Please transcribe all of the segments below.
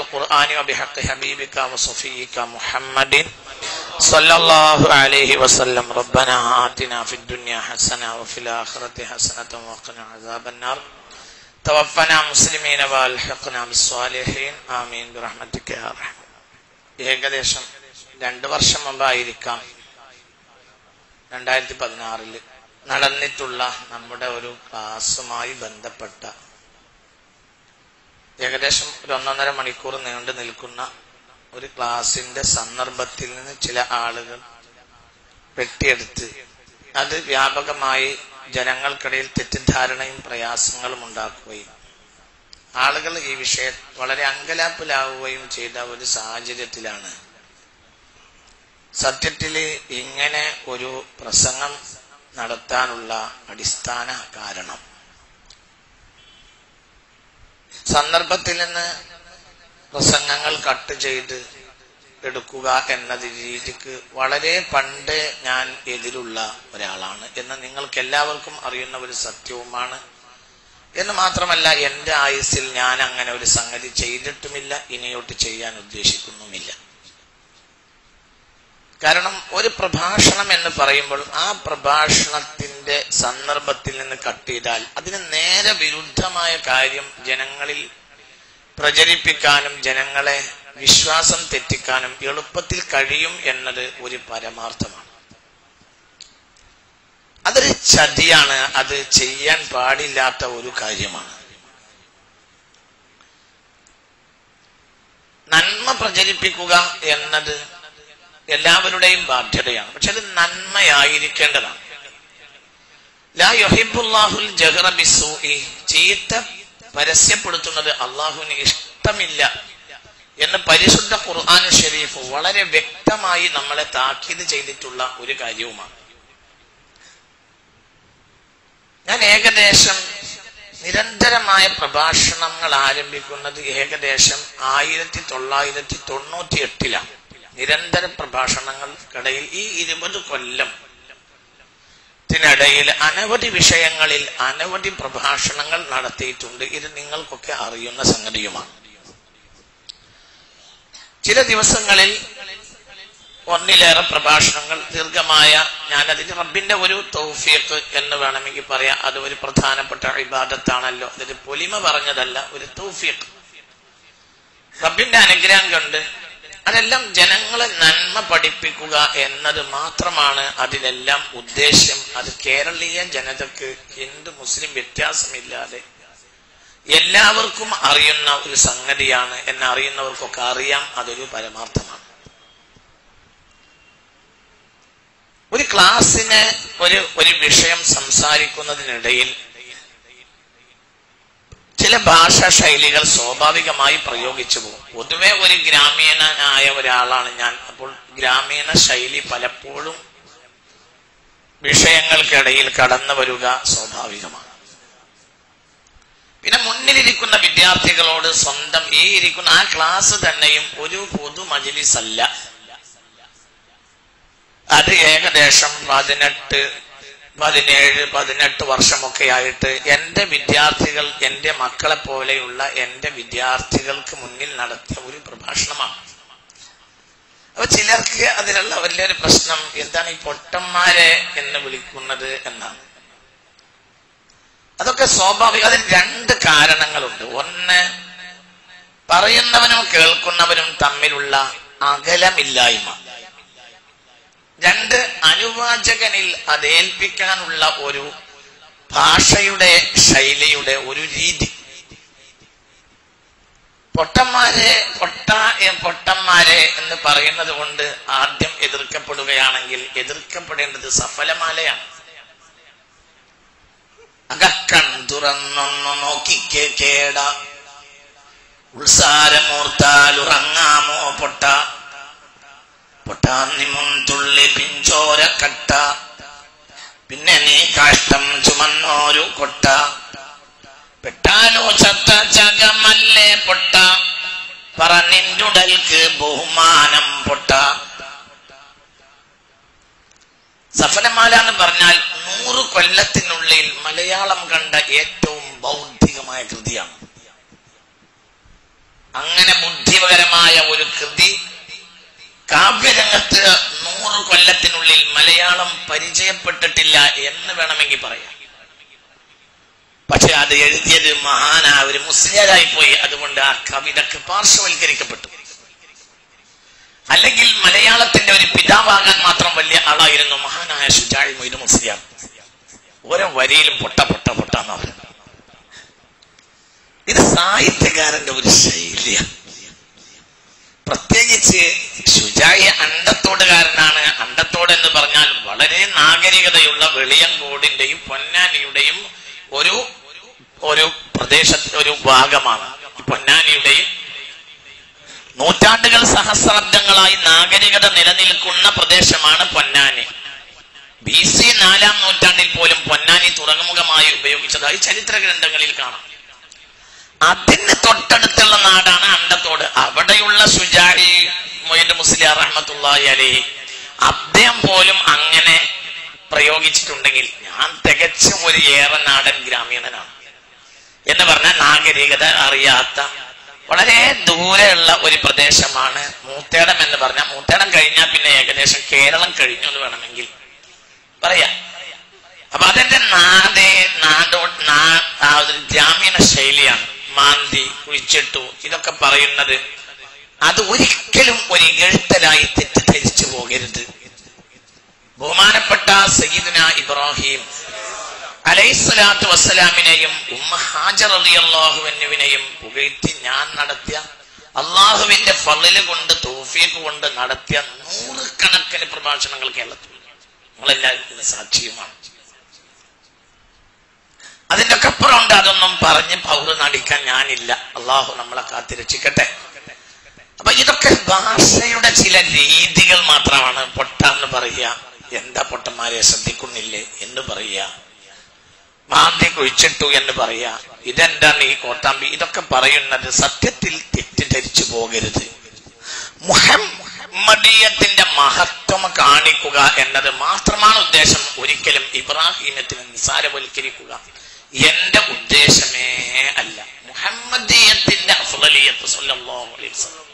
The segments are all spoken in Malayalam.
القرآن وبحق حبيبك وصفيك محمد صلى الله عليه وسلم. ربنا آتنا في الدنيا حسنة وفي الآخرة حسنة وقنا عذاب النار. توفنا مسلمين والحقنا بالصالحين آمين برحمتك يا رحمن. ഏകദേശം 2 വർഷം മുമ്പായിരിക്കാം 2016 നടന്നിട്ടുള്ള നമ്മുടെ ഒരു ക്ലാസുമായി ബന്ധപ്പെട്ട ഏകദേശം 1.5 മണിക്കൂർ നീണ്ടു നിൽക്കുന്ന ഒരു ക്ലാസിന്റെ സന്ദർഭത്തിൽ നിന്ന് ചില ആളുകൾ വെട്ടിയെടുത്ത് അത് വ്യാപകമായി ജനങ്ങൾക്കിടയിൽ തെറ്റിദ്ധാരണയും പ്രയാസങ്ങളും ഉണ്ടാക്കുകയും ആളുകൾ ഈ വിഷയം വളരെ അങ്കലാപ്പിലാവുകയും ചെയ്ത ഒരു സാഹചര്യത്തിലാണ് സത്യത്തിൽ ഇങ്ങനെ ഒരു പ്രസംഗം നടത്താനുള്ള അടിസ്ഥാന കാരണം. സന്ദർഭത്തിൽ നിന്ന് പ്രസംഗങ്ങൾ കട്ട് ചെയ്ത് എടുക്കുക എന്നത് രീതിക്ക് വളരെ പണ്ട് ഞാൻ എതിരുള്ള ഒരാളാണ് എന്ന് നിങ്ങൾക്ക് എല്ലാവർക്കും അറിയുന്ന ഒരു സത്യവുമാണ്. എന്ന് മാത്രമല്ല, എൻ്റെ ആയുസ്സിൽ ഞാൻ അങ്ങനെ ഒരു സംഗതി ചെയ്തിട്ടുമില്ല, ഇനിയോട്ട് ചെയ്യാൻ ഉദ്ദേശിക്കുന്നുമില്ല. കാരണം ഒരു പ്രഭാഷണം എന്ന് പറയുമ്പോൾ ആ പ്രഭാഷണത്തിന്റെ സന്ദർഭത്തിൽ നിന്ന് കട്ട് ചെയ്താൽ അതിന് നേരെ വിരുദ്ധമായ കാര്യം ജനങ്ങളിൽ പ്രചരിപ്പിക്കാനും ജനങ്ങളെ വിശ്വാസം തെറ്റിക്കാനും എളുപ്പത്തിൽ കഴിയും എന്നത് ഒരു പരമാർത്ഥമാണ്. അതൊരു ചതിയാണ്, അത് ചെയ്യാൻ പാടില്ലാത്ത ഒരു കാര്യമാണ്. നന്മ പ്രചരിപ്പിക്കുക എന്നത് എല്ലാവരുടെയും ബാധ്യതയാണ്, പക്ഷെ അത് നന്മയായിരിക്കേണ്ടതാണ്. ലാ യുഹിബ്ബുല്ലാഹുൽ ജഹ്റ ബിസ്സൂഇ, ചീത്ത പരസ്യപ്പെടുത്തുന്നത് അള്ളാഹുവിന് ഇഷ്ടമില്ല എന്ന് പരിശുദ്ധ ഖുർആൻ ഷരീഫ് വളരെ വ്യക്തമായി നമ്മളെ താക്കീത് ചെയ്തിട്ടുള്ള ഒരു കാര്യവുമാണ്. ഞാൻ ഏകദേശം നിരന്തരമായ പ്രഭാഷണങ്ങൾ ആരംഭിക്കുന്നത് ഏകദേശം 1998-ലാണ്. നിരന്തര പ്രഭാഷണങ്ങൾക്കിടയിൽ ഈ 20 കൊല്ലത്തിനിടയിൽ അനവധി വിഷയങ്ങളിൽ അനവധി പ്രഭാഷണങ്ങൾ നടത്തിയിട്ടുണ്ട്. ഇത് നിങ്ങൾക്കൊക്കെ അറിയുന്ന സംഗതിയുമാണ്. ചില ദിവസങ്ങളിൽ 1ലേറെ പ്രഭാഷണങ്ങൾ ദീർഘമായ, ഞാനതിന് റബ്ബിന്റെ ഒരു തൗഫീഖ് എന്ന് വേണമെങ്കിൽ പറയാം. അത് ഒരു പ്രധാനപ്പെട്ട ഇബാദത്താണല്ലോ, അതിന് പൊലിമ പറഞ്ഞതല്ല, ഒരു തൗഫീഖ്, റബ്ബിന്റെ അനുഗ്രഹം കൊണ്ട്. അതെല്ലാം ജനങ്ങളെ നന്മ പഠിപ്പിക്കുക എന്നത് മാത്രമാണ് അതിലെല്ലാം ഉദ്ദേശ്യം. അത് കേരളീയ ജനതക്ക് ഹിന്ദു മുസ്ലിം വ്യത്യാസമില്ലാതെ എല്ലാവർക്കും അറിയുന്ന ഒരു സംഗതിയാണ്. എന്നറിയുന്നവർക്കൊക്കെ അറിയാം, അതൊരു പരമാർത്ഥമാണ്. ഒരു ക്ലാസ്സിന് ഒരു വിഷയം സംസാരിക്കുന്നതിനിടയിൽ ചില ഭാഷാ ശൈലികൾ സ്വാഭാവികമായി പ്രയോഗിച്ചു പോകും. പൊതുവെ ഒരു ഗ്രാമീണനായ ഒരാളാണ് ഞാൻ. അപ്പോൾ ഗ്രാമീണ ശൈലി പലപ്പോഴും വിഷയങ്ങൾക്കിടയിൽ കടന്നു വരിക സ്വാഭാവികമാണ്. പിന്നെ മുന്നിലിരിക്കുന്ന വിദ്യാർത്ഥികളോട് സ്വന്തം ഈ ഇരിക്കുന്ന ആ ക്ലാസ് തന്നെയും ഒരു പൊതു മജ്‌ലിസ് അല്ല. അത് ഏകദേശം 17-18 വർഷമൊക്കെ ആയിട്ട് എൻ്റെ വിദ്യാർത്ഥികൾ, എൻ്റെ മക്കളെ പോലെയുള്ള എൻ്റെ വിദ്യാർത്ഥികൾക്ക് മുന്നിൽ നടത്തിയ ഒരു പ്രഭാഷണമാണ്. അപ്പൊ ചിലർക്ക് അതിലുള്ള വലിയൊരു പ്രശ്നം എന്താണ് ഈ പൊട്ടന്മാരെ എന്ന് വിളിക്കുന്നത് എന്നാണ്. അതൊക്കെ സ്വാഭാവികം. അതിന് 2 കാരണങ്ങളുണ്ട്. ഒന്ന്, പറയുന്നവനും കേൾക്കുന്നവനും തമ്മിലുള്ള അകലമില്ലായ്മ. 2, അനുവാചകനിൽ അതേൽപ്പിക്കാനുള്ള ഒരു ഭാഷയുടെ ശൈലിയുടെ ഒരു രീതി. പൊട്ടന്മാരെ എന്ന് പറയുന്നത് കൊണ്ട് ആദ്യം എതിർക്കപ്പെടുകയാണെങ്കിൽ എതിർക്കപ്പെടേണ്ടത് സഫലമാലയാണ്. അകക്കൺ തുറന്നൊന്നു നോക്കിക്കേ കേട, ഉത്സാരമോർത്താൽ ഉറങ്ങാമോ പൊട്ട, പൊട്ടാന്നി മുൻതുള്ളി പിഞ്ചോരക്കട്ട, പിന്നെ നീ കാഷ്ടം ചുമന്നോരു കൊട്ട, പെട്ടാലോ ചത്ത ചകമല്ലേ പൊട്ട, പറ നിന്നുടൽക്ക് ബഹുമാനം പൊട്ട. സഫലമാല എന്ന് പറഞ്ഞാൽ 100 കൊല്ലത്തിനുള്ളിൽ മലയാളം കണ്ട ഏറ്റവും ബൗദ്ധികമായ കൃതിയാണ്. അങ്ങനെ ബുദ്ധിപരമായ ഒരു കൃതി കാവ്യരംഗത്ത് 100 കൊല്ലത്തിനുള്ളിൽ മലയാളം പരിചയപ്പെട്ടിട്ടില്ല എന്ന് വേണമെങ്കിൽ പറയാം. പക്ഷെ അത് എഴുതിയത് മഹാനായ ഒരു മുസ്ലിയാരായി പോയി. അതുകൊണ്ട് ആ കവിതക്ക് പാർശ്വവൽക്കരിക്കപ്പെട്ടു. അല്ലെങ്കിൽ മലയാളത്തിന്റെ ഒരു പിതാവാകാൻ മാത്രം വലിയ ആളായിരുന്നു മഹാനായ ശുജാൽ മൊയ്‌നു മുസ്ലിയാർ. ഓരോ വരിയിലും പൊട്ട പൊട്ട പൊട്ടാന്ന് പറഞ്ഞു. ഇത് സാഹിത്യകാരന്റെ ഒരു ശൈലിയാണ്. പ്രത്യേകിച്ച് ശുജാഇ അണ്ടത്തോടുകാരനാണ്. അണ്ടത്തോട് എന്ന് പറഞ്ഞാൽ വളരെ നാഗരികതയുള്ള വെളിയങ്കോടിന്റെയും പൊന്നാനിയുടെയും ഒരു ഒരു പ്രദേശത്തെ ഒരു ഭാഗമാണ് ഈ പൊന്നാനിയുടെയും. നൂറ്റാണ്ടുകൾ സഹസ്രാബ്ദങ്ങളായി നാഗരികത നിലനിൽക്കുന്ന പ്രദേശമാണ് പൊന്നാനി. BC 4-ാം നൂറ്റാണ്ടിൽ പോലും പൊന്നാനി തുറമുഖമായി ഉപയോഗിച്ചതായി ചരിത്ര ഗ്രന്ഥങ്ങളിൽ കാണാം. അതിന് തൊട്ടടുത്തുള്ള നാടാണ് അണ്ടത്തോട്. അവിടെയുള്ള ശുജാഇ മൊയ്‌നു മുസ്ലിയാർ റഹ്മത്തുള്ളാഹി അലൈഹി അദ്ദേഹം പോലും അങ്ങനെ പ്രയോഗിച്ചിട്ടുണ്ടെങ്കിൽ ഞാൻ തികച്ചും ഒരു ഏറെ നാടൻ ഗ്രാമീണനാണ് എന്ന് പറഞ്ഞാൽ നാഗരികത അറിയാത്ത വളരെ ദൂരെയുള്ള ഒരു പ്രദേശമാണ് മൂത്തേടം എന്ന് പറഞ്ഞാൽ. മൂത്തേടം കഴിഞ്ഞാൽ പിന്നെ ഏകദേശം കേരളം കഴിഞ്ഞു എന്ന് വേണമെങ്കിൽ പറയാം. അപ്പൊ അതിന്റെ ഗ്രാമീണ ശൈലിയാണ്. മാന്തി, കുഴിച്ചിട്ടു, ഇതൊക്കെ പറയുന്നത് അത് ഒരിക്കലും ഒരു ഇകഴ്ത്തലായി തെറ്റിദ്ധരിച്ചു പോകരുത്. ബഹുമാനപ്പെട്ട സയ്യിദുന ഇബ്രാഹിം അലൈഹിസ്സലാത്തു വസ്സലാമിനെയും ഉമ്മ ഹാജർ റളിയല്ലാഹു അൻഹുവിനെയും പുകഴ്ത്തി ഞാൻ നടത്തിയ അള്ളാഹുവിന്റെ ഫളല് കൊണ്ട് തൗഫീഖ് കൊണ്ട് നടത്തിയ 100 കണക്കിന് പ്രഭാഷണങ്ങൾ കേരളത്തിൽ നിങ്ങളെല്ലാവരും സാക്ഷിയുമാണ്. അതിന്റെ അപ്പുറം ഉണ്ട്. അതൊന്നും പറഞ്ഞ് പൗർണ്ണ അടിക്കാൻ ഞാനില്ല. അള്ളാഹു നമ്മളെ കാത്തിരക്ഷിക്കട്ടെ. അപ്പൊ ഇതൊക്കെ ഭാഷയുടെ ചില രീതികൾ മാത്രമാണ്. പൊട്ടാന്ന് പറയുക, എന്താ പൊട്ടന്മാരെ ശ്രദ്ധിക്കുന്നില്ലേ എന്ന് പറയുക, മാന്തി കുഴിച്ചിട്ടു എന്ന് പറയുക, ഇതെന്താണ് ഈ കോട്ടാമ്പി, ഇതൊക്കെ പറയുന്നത് സത്യത്തിൽ തെറ്റിദ്ധരിച്ചു പോകരുത്. മുഹമ്മദീയത്തിന്റെ മഹത്വം കാണിക്കുക എന്നത് മാത്രമാണ് ഉദ്ദേശം. ഒരിക്കലും ഇബ്രാഹീമത്തിനെ നിസാരവൽക്കരിക്കുക എന്റെ ഉദ്ദേശമേ അല്ല. മുഹമ്മദീയത്തിന്റെ അഫ്ളലിയത്ത് സല്ലല്ലാഹു അലൈഹി വസല്ലം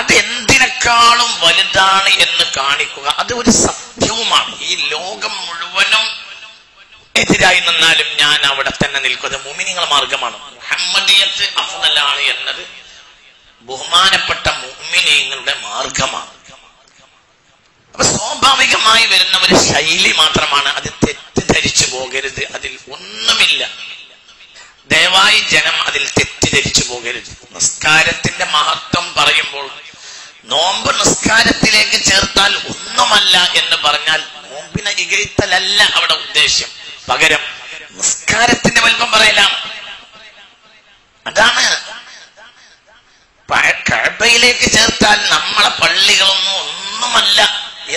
അതെന്തിനേക്കാളും വലുതാണ് എന്ന് കാണിക്കുക. അത് ഒരു സത്യവുമാണ്. ഈ ലോകം മുഴുവനും എതിരായി നിന്നാലും ഞാൻ അവിടെ തന്നെ നിൽക്കുന്നത് മുഅ്മിനീങ്ങളുടെ മാർഗമാണ്. മുഹമ്മദീയത്ത് അഫ്ളലാണ് എന്നത് ബഹുമാനപ്പെട്ട മുഅ്മിനീങ്ങളുടെ മാർഗമാണ്. അപ്പൊ സ്വാഭാവികമായി വരുന്ന ഒരു ശൈലി മാത്രമാണ്. അത് തെറ്റിദ്ധരിച്ചു പോകരുത്. അതിൽ ഒന്നുമില്ല. ദയവായി ജനം അതിൽ തെറ്റിദ്ധരിച്ചു പോകരുത്. നിസ്കാരത്തിന്റെ മഹത്വം പറയുമ്പോൾ നോമ്പ് നിസ്കാരത്തിലേക്ക് ചേർത്താൽ ഒന്നുമല്ല എന്ന് പറഞ്ഞാൽ നോമ്പിനെ ഇകഴ്ത്തലല്ല അവിടെ ഉദ്ദേശ്യം. പകരം നിസ്കാരത്തിന്റെ വലിപ്പം പറയലാണ്. അതാണ്. കഅബയിലേക്ക് ചേർത്താൽ നമ്മളെ പള്ളികളൊന്നും ഒന്നുമല്ല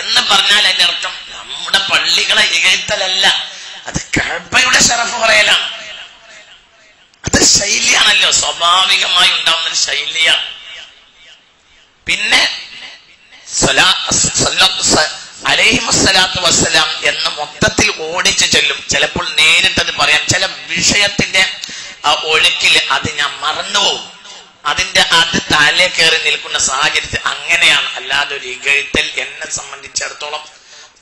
എന്ന് പറഞ്ഞാൽ അതിന്റെ അർത്ഥം നമ്മുടെ പള്ളികളെ ഇകഴ്ത്തലല്ല, അത് കഅബയുടെ ശറഫ് പറയലാണ്. അത് ശൈലിയാണല്ലോ, സ്വാഭാവികമായി ഉണ്ടാവുന്ന ഒരു ശൈലിയാണ്. പിന്നെ അലൈഹിസ്സലാത്തു വസ്സലാം എന്ന് മൊത്തത്തിൽ ഓടിച്ചു ചെല്ലും. ചിലപ്പോൾ നേരിട്ടത് പറയാം. ചില വിഷയത്തിന്റെ ഒഴുക്കിൽ അത് ഞാൻ മറന്നുപോകും. അതിന്റെ അത് തലേ കയറി നിൽക്കുന്ന സാഹചര്യത്തിൽ അങ്ങനെയാണ്. അല്ലാതെ ഒരു ഇകഴ്ത്തൽ എന്നെ സംബന്ധിച്ചിടത്തോളം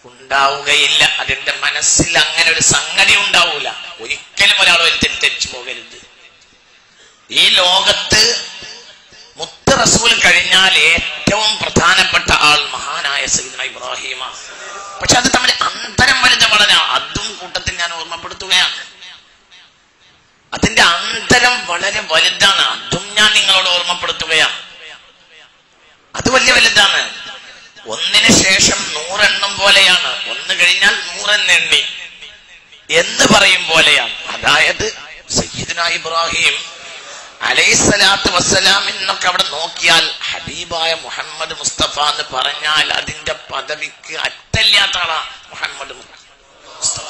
ഉണ്ടാവുകയില്ല. അതിന്റെ മനസ്സിൽ അങ്ങനെ ഒരു സംഗതി ഉണ്ടാവൂല. ഒരിക്കലും ഒരാൾ ഒരു തെറ്റിദ്ധരിച്ചു പോകരുത്. ഈ ലോകത്ത് മുത്ത് റസൂൽ കഴിഞ്ഞാൽ ഏറ്റവും പ്രധാനപ്പെട്ട ആൾ മഹാനായ സയ്യിദുനാ ഇബ്രാഹീമാണ്. പക്ഷെ അത് തമ്മിൽ അന്തരം വലുത് വളരെ. അതും കൂട്ടത്തിൽ ഞാൻ ഓർമ്മപ്പെടുത്തുകയാണ്. അതിന്റെ അന്തരം വളരെ വലുതാണ്. അതും ഞാൻ നിങ്ങളോട് ഓർമ്മപ്പെടുത്തുകയാണ്. അത് വലിയ വലുതാണ്. ഒന്നിനു ശേഷം 100 എണ്ണം പോലെയാണ്. 1 കഴിഞ്ഞാൽ 100 എണ്ണം എന്ന് പറയും പോലെയാണ്. അതായത് സയ്യിദുനാ ഇബ്രാഹിം അലൈഹിസ്സലാത്തു വസ്സലാം എന്നൊക്കെ അവിടെ നോക്കിയാൽ ഹബീബായ മുഹമ്മദ് മുസ്തഫ എന്ന് പറഞ്ഞാൽ അതിന്റെ പദവിക്ക് അറ്റല്ലാത്താണ് മുഹമ്മദ് മുസ്തഫ.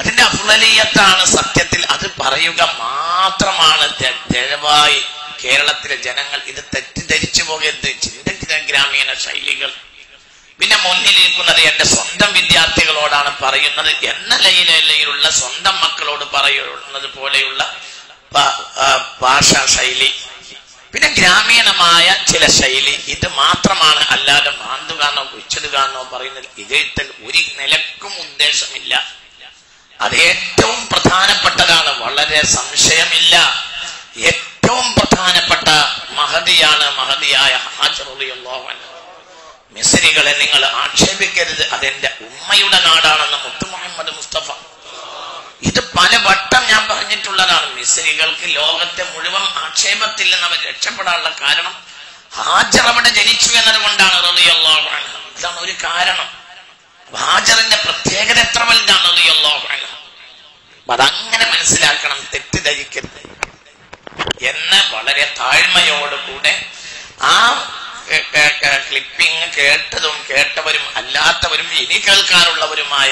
അതിന്റെ അഫ്ളലിയത്താണ് സത്യത്തിൽ. അത് പറയുക മാത്രമാണ്. ദയവായി കേരളത്തിലെ ജനങ്ങൾ ഇത് തെറ്റിദ്ധരിച്ചു പോകരുത്. ചിന്തിക്കുന്ന ഗ്രാമീണ ശൈലികൾ. പിന്നെ മുന്നിലിരിക്കുന്നത് എന്റെ സ്വന്തം വിദ്യാർത്ഥികളോടാണ് പറയുന്നത് എന്ന ലൈനിലുള്ള സ്വന്തം മക്കളോട് പറയുന്നത് പോലെയുള്ള ഭാഷാ ശൈലി, പിന്നെ ഗ്രാമീണമായ ചില ശൈലി. ഇത് മാത്രമാണ്, അല്ലാതെ മാന്തുകാന്നോ കുഴിച്ചെടുക്കാന്നോ പറയുന്നത് ഇതിൽ ഒരു നിലക്കും ഉദ്ദേശമില്ല. അത് ഏറ്റവും പ്രധാനപ്പെട്ടതാണ്, വളരെ സംശയമില്ല. ഏറ്റവും പ്രധാനപ്പെട്ട മഹതിയാണ് മഹതിയായ ഹാജർ റളിയല്ലാഹു അൻഹു. മിസ്രികളെ നിങ്ങൾ ആക്ഷേപിക്കരുത്, അതെന്റെ ഉമ്മയുടെ നാടാണെന്ന് മുത്തു മുഹമ്മദ് മുസ്തഫ. ഇത് പലവട്ടം ഞാൻ പറഞ്ഞിട്ടുള്ളതാണ്. മിസ്രികൾക്ക് ലോകത്തെ മുഴുവൻ ആക്ഷേപത്തിൽ നിന്ന് അവർ രക്ഷപ്പെടാനുള്ള കാരണം ഹാജർ അവിടെ ജനിച്ചു എന്നത് കൊണ്ടാണ് റളിയല്ലാഹു അൻഹു. ഇതാണ് ഒരു കാരണം. ഹാജറിന്റെ പ്രത്യേകത എത്ര വലുതാണ് റളിയല്ലാഹു അൻഹു. അതങ്ങനെ മനസ്സിലാക്കണം, തെറ്റിദ്ധരിക്കരുത് എന്ന് വളരെ താഴ്മയോടുകൂടെ ആ ക്ലിപ്പിംഗ് കേട്ടതും കേട്ടവരും അല്ലാത്തവരും ഇനി കേൾക്കാറുള്ളവരുമായ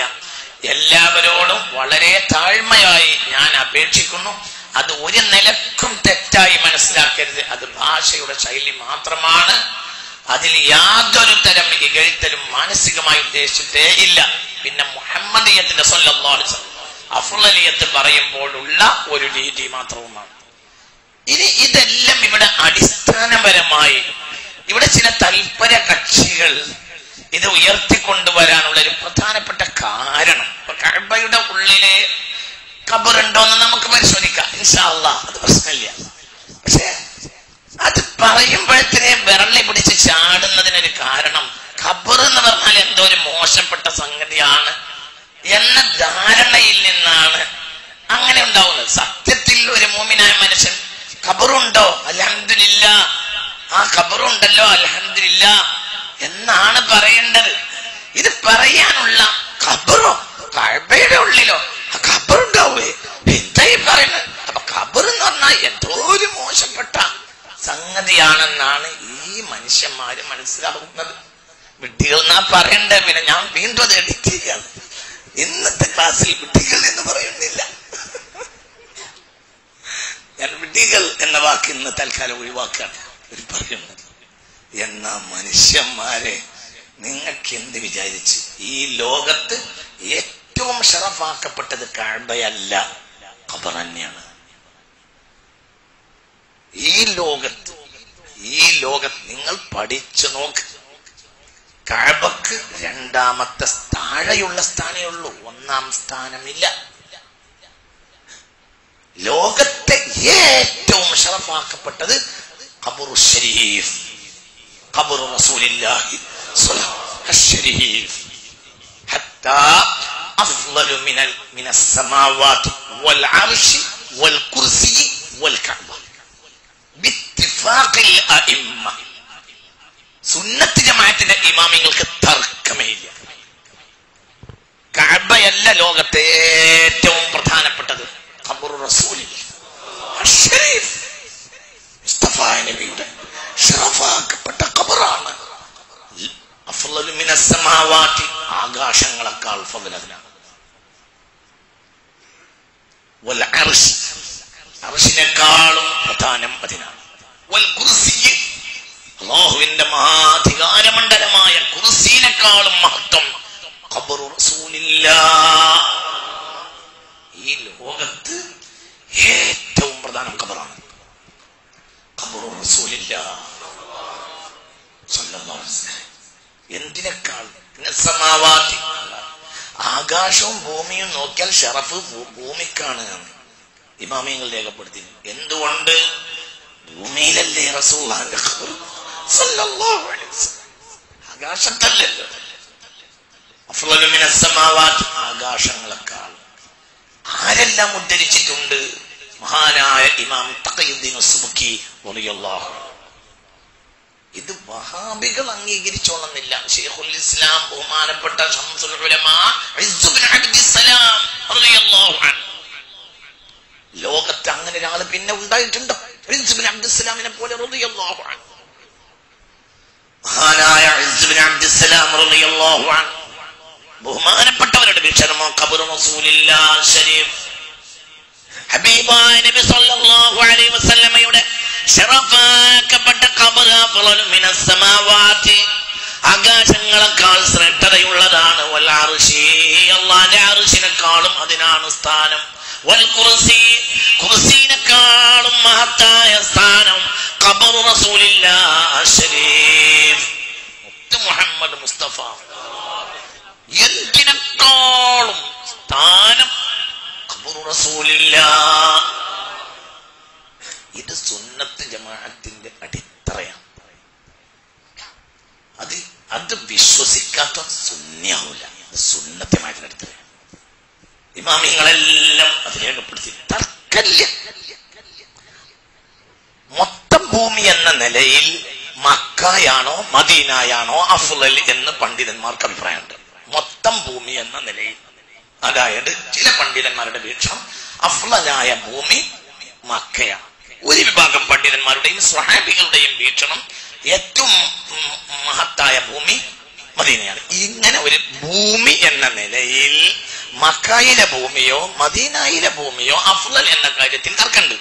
എല്ലാവരോടും വളരെ താഴ്മയായി ഞാൻ അപേക്ഷിക്കുന്നു. അത് ഒരു നിലക്കും തെറ്റായി മനസ്സിലാക്കരുത്. അത് ഭാഷയുടെ ശൈലി മാത്രമാണ്, അതിൽ യാതൊരു തരം ഇകഴ്ത്തലും മാനസികമായി ഉദ്ദേശിച്ചിട്ടേ ഇല്ല. പിന്നെ മുഹമ്മദിയത്തിന്റെ സല്ലല്ലാഹു അലൈഹി വസല്ലം അഫ്ളലിയത്ത് പറയുമ്പോഴുള്ള ഒരു രീതി മാത്രവുമാണ്. ഇനി ഇതെല്ലാം ഇവിടെ അടിസ്ഥാനപരമായി ഇവിടെ ചില തൽപര കക്ഷികൾ ഇത് ഉയർത്തിക്കൊണ്ടുവരാനുള്ള ഒരു പ്രധാനപ്പെട്ട കാരണം, കഅബയുടെ ഉള്ളിലെ ഖബറുണ്ടോന്ന് നമുക്ക് പരിശോധിക്കാം ഇൻഷാ അല്ലാഹ്, അത് പ്രശ്നമില്ല. പക്ഷെ അത് പറയുമ്പോഴത്തേ വിരളി പിടിച്ച് ചാടുന്നതിനൊരു കാരണം, ഖബർ എന്ന് പറഞ്ഞാൽ എന്തോ ഒരു മോശപ്പെട്ട സംഗതിയാണ് എന്ന ധാരണയിൽ നിന്നാണ് അങ്ങനെ ഉണ്ടാവുന്നത്. സത്യത്തിൽ ഒരു മോമിനായ മനുഷ്യൻ ഖബറുണ്ടോ അൽഹംദുലില്ല, ആ ഖബറുണ്ടല്ലോ അൽഹംദുലില്ല എന്നാണ് പറയേണ്ടത്. ഇത് പറയാനുള്ള ഖബറോ കഅബയുടെ ഉള്ളിലോ ഖബറുണ്ടാവേ എന്തായി പറയുന്നത്? അപ്പൊ ഖബർ എന്ന് പറഞ്ഞാൽ എന്തോ ഒരു മോശപ്പെട്ട സംഗതിയാണെന്നാണ് ഈ മനുഷ്യന്മാര് മനസ്സിലാവുന്നത്. വിഡ്ഢികൾ എന്നാ പറയണ്ടേ? പിന്നെ ഞാൻ വീണ്ടും അത് എഡിറ്റ് ചെയ്യാണ്. ഇന്നത്തെ ക്ലാസ്സിൽ വിഡ്ഢികൾ എന്ന് പറയുന്നില്ല, ഞാൻ വിഡ്ഢികൾ എന്ന വാക്ക് ഇന്ന് തൽക്കാലം ഒഴിവാക്കാണ് പറയുന്നത്. എന്നാ മനുഷ്യന്മാരെ, നിങ്ങൾക്ക് എന്ത് വിചാരിച്ച്? ഈ ലോകത്ത് ഏറ്റവും ശറഫാക്കപ്പെട്ടത് കഅബയല്ല, ഖബർ തന്നെയാണ്. ഈ ലോകത്ത് നിങ്ങൾ പഠിച്ചു നോക്ക്. കഅബക്ക് രണ്ടാമത്തെ താഴെയുള്ള സ്ഥാനമേ ഉള്ളൂ, ഒന്നാം സ്ഥാനമില്ല. ലോകത്തെ ഏറ്റവും ശറഫാക്കപ്പെട്ടത് ഖബറു ശരീഫ്, ഖബറു റസൂലില്ലാഹി ശരീഫ്. ഹത്താ അഫ്ളലു മിനസ് സമാവാതി വൽ അർശി വൽ കുർസി വൽ കഅബ ബിത്ത്ഫാഖിൽ അഇമ്മ. സുന്നത്ത് ജമാഅത്തിന്റെ ഇമാമിങ്ങൾക്ക് തർക്കമില്ല, കഅബയല്ല ലോകത്തെ ഏറ്റവും പ്രധാനപ്പെട്ടത്, ഖബറു റസൂലില്ലാഹി ശരീഫ്, നബിയുടെ ശറഫാക്കപ്പെട്ട ഖബറാണ്. അഫ്ളലു മിനസ് സമാവാതി ആകാശങ്ങളെക്കാൾ ഫളലാണ്. വൽ അർശ് അർശിനേക്കാളും പ്രധാനം അതിനാണ്. വൽ കുർസി അല്ലാഹുവിന്റെ മഹാധികാരമണ്ഡലമായ കുർസിനേക്കാളും മഹത്വം ഖബറു റസൂലില്ലാഹ്. ഈ ലോകത്ത് ഏറ്റവും പ്രധാനം ഖബറാണ്. എന്തിനേക്കാൾ സമാവാതി ആകാശവും ഭൂമിയും നോക്കിയാൽ ഷറഫ് ഭൂമിക്കാണ് ഇമാമിയങ്ങൾ രേഖപ്പെടുത്തി. എന്തുകൊണ്ട്? ഭൂമിയിലല്ലേ റസൂലുള്ളാഹിന്റെ ഖബർ സല്ലല്ലാഹു അലൈഹി വസല്ലം, ആകാശത്തല്ലല്ലോ. അഫ്ളലു മിനസ് സമാവാതി ആകാശങ്ങളെക്കാൾ ആരെല്ലാം ഉദ്ധരിച്ചിട്ടുണ്ട്? മഹാനായ ഇമാം തഖിയുദ്ദീൻ സുബ്കി റളിയല്ലാഹു അൻഹു. ഇത് വഹാബികൾ അംഗീകരിച്ചോളന്നില്ല. ശൈഖുൽ ഇസ്ലാം ബഹുമാനപ്പെട്ട ശംസുൽ ഉലമാ ഇസ്സു ഇബ്നു അബ്ദിസ്സലാം റളിയല്ലാഹു അൻഹു, ലോകത്ത് അങ്ങനെ ഒരാൾ പിന്നെ ഉണ്ടായിട്ടുണ്ടോ? ഇസ്സു ഇബ്നു അബ്ദിസ്സലാമിനെ പോലെ റളിയല്ലാഹു അൻഹു. മഹാനായ ഇസ്സു ഇബ്നു അബ്ദിസ്സലാം റളിയല്ലാഹു അൻഹു ബഹുമാനപ്പെട്ടവരുടെ വിഷരമോ ഖബറു റസൂലില്ലാഹി ശരീഫ്, ഹബീബായ നബി സല്ലല്ലാഹു അലൈഹി വസല്ലമയുടെ ശറഫാക്കപ്പെട്ട ഖബർ അഫ്ളലു മിനസ് സമാവാതി ആകാശങ്ങളെക്കാൾ ശ്രേഷ്ഠതയുള്ളതാണ്. വൽ അർശി അല്ലാഹുവിന്റെ അർശിനേക്കാളും അതിനാണ് സ്ഥാനം. വൽ കുർസി കുർസിനേക്കാൾ خبر رسول الله الشريف محمد مصطفى ينتنم طالم ستانم خبر رسول الله إذا سنة جماعة أدت تريا هذا بشوسكاتا سنية ولا سنة جماعة أدت تريا إمام إنغلا لم أدريا كبرتي تركليا മൊത്തഭൂമി എന്ന നിലയിൽ മക്കയാണോ മദീനയാണോ അഫ്ളൽ എന്ന് പണ്ഡിതന്മാർക്ക് അഭിപ്രായമുണ്ട്. മൊത്തം ഭൂമി എന്ന നിലയിൽ, അതായത് ചില പണ്ഡിതന്മാരുടെ വീക്ഷണം അഫ്ളലായ ഭൂമി മക്കയാണ്. ഒരു വിഭാഗം പണ്ഡിതന്മാരുടെയും സ്വഹാബികളുടെയും വീക്ഷണം ഏറ്റവും മഹത്തായ ഭൂമി മദീനയാണ്. ഇങ്ങനെ ഒരു ഭൂമി എന്ന നിലയിൽ മക്കയിലെ ഭൂമിയോ മദീനയിലെ ഭൂമിയോ അഫ്ളൽ എന്ന കാര്യത്തിൽ തർക്കമുണ്ട്.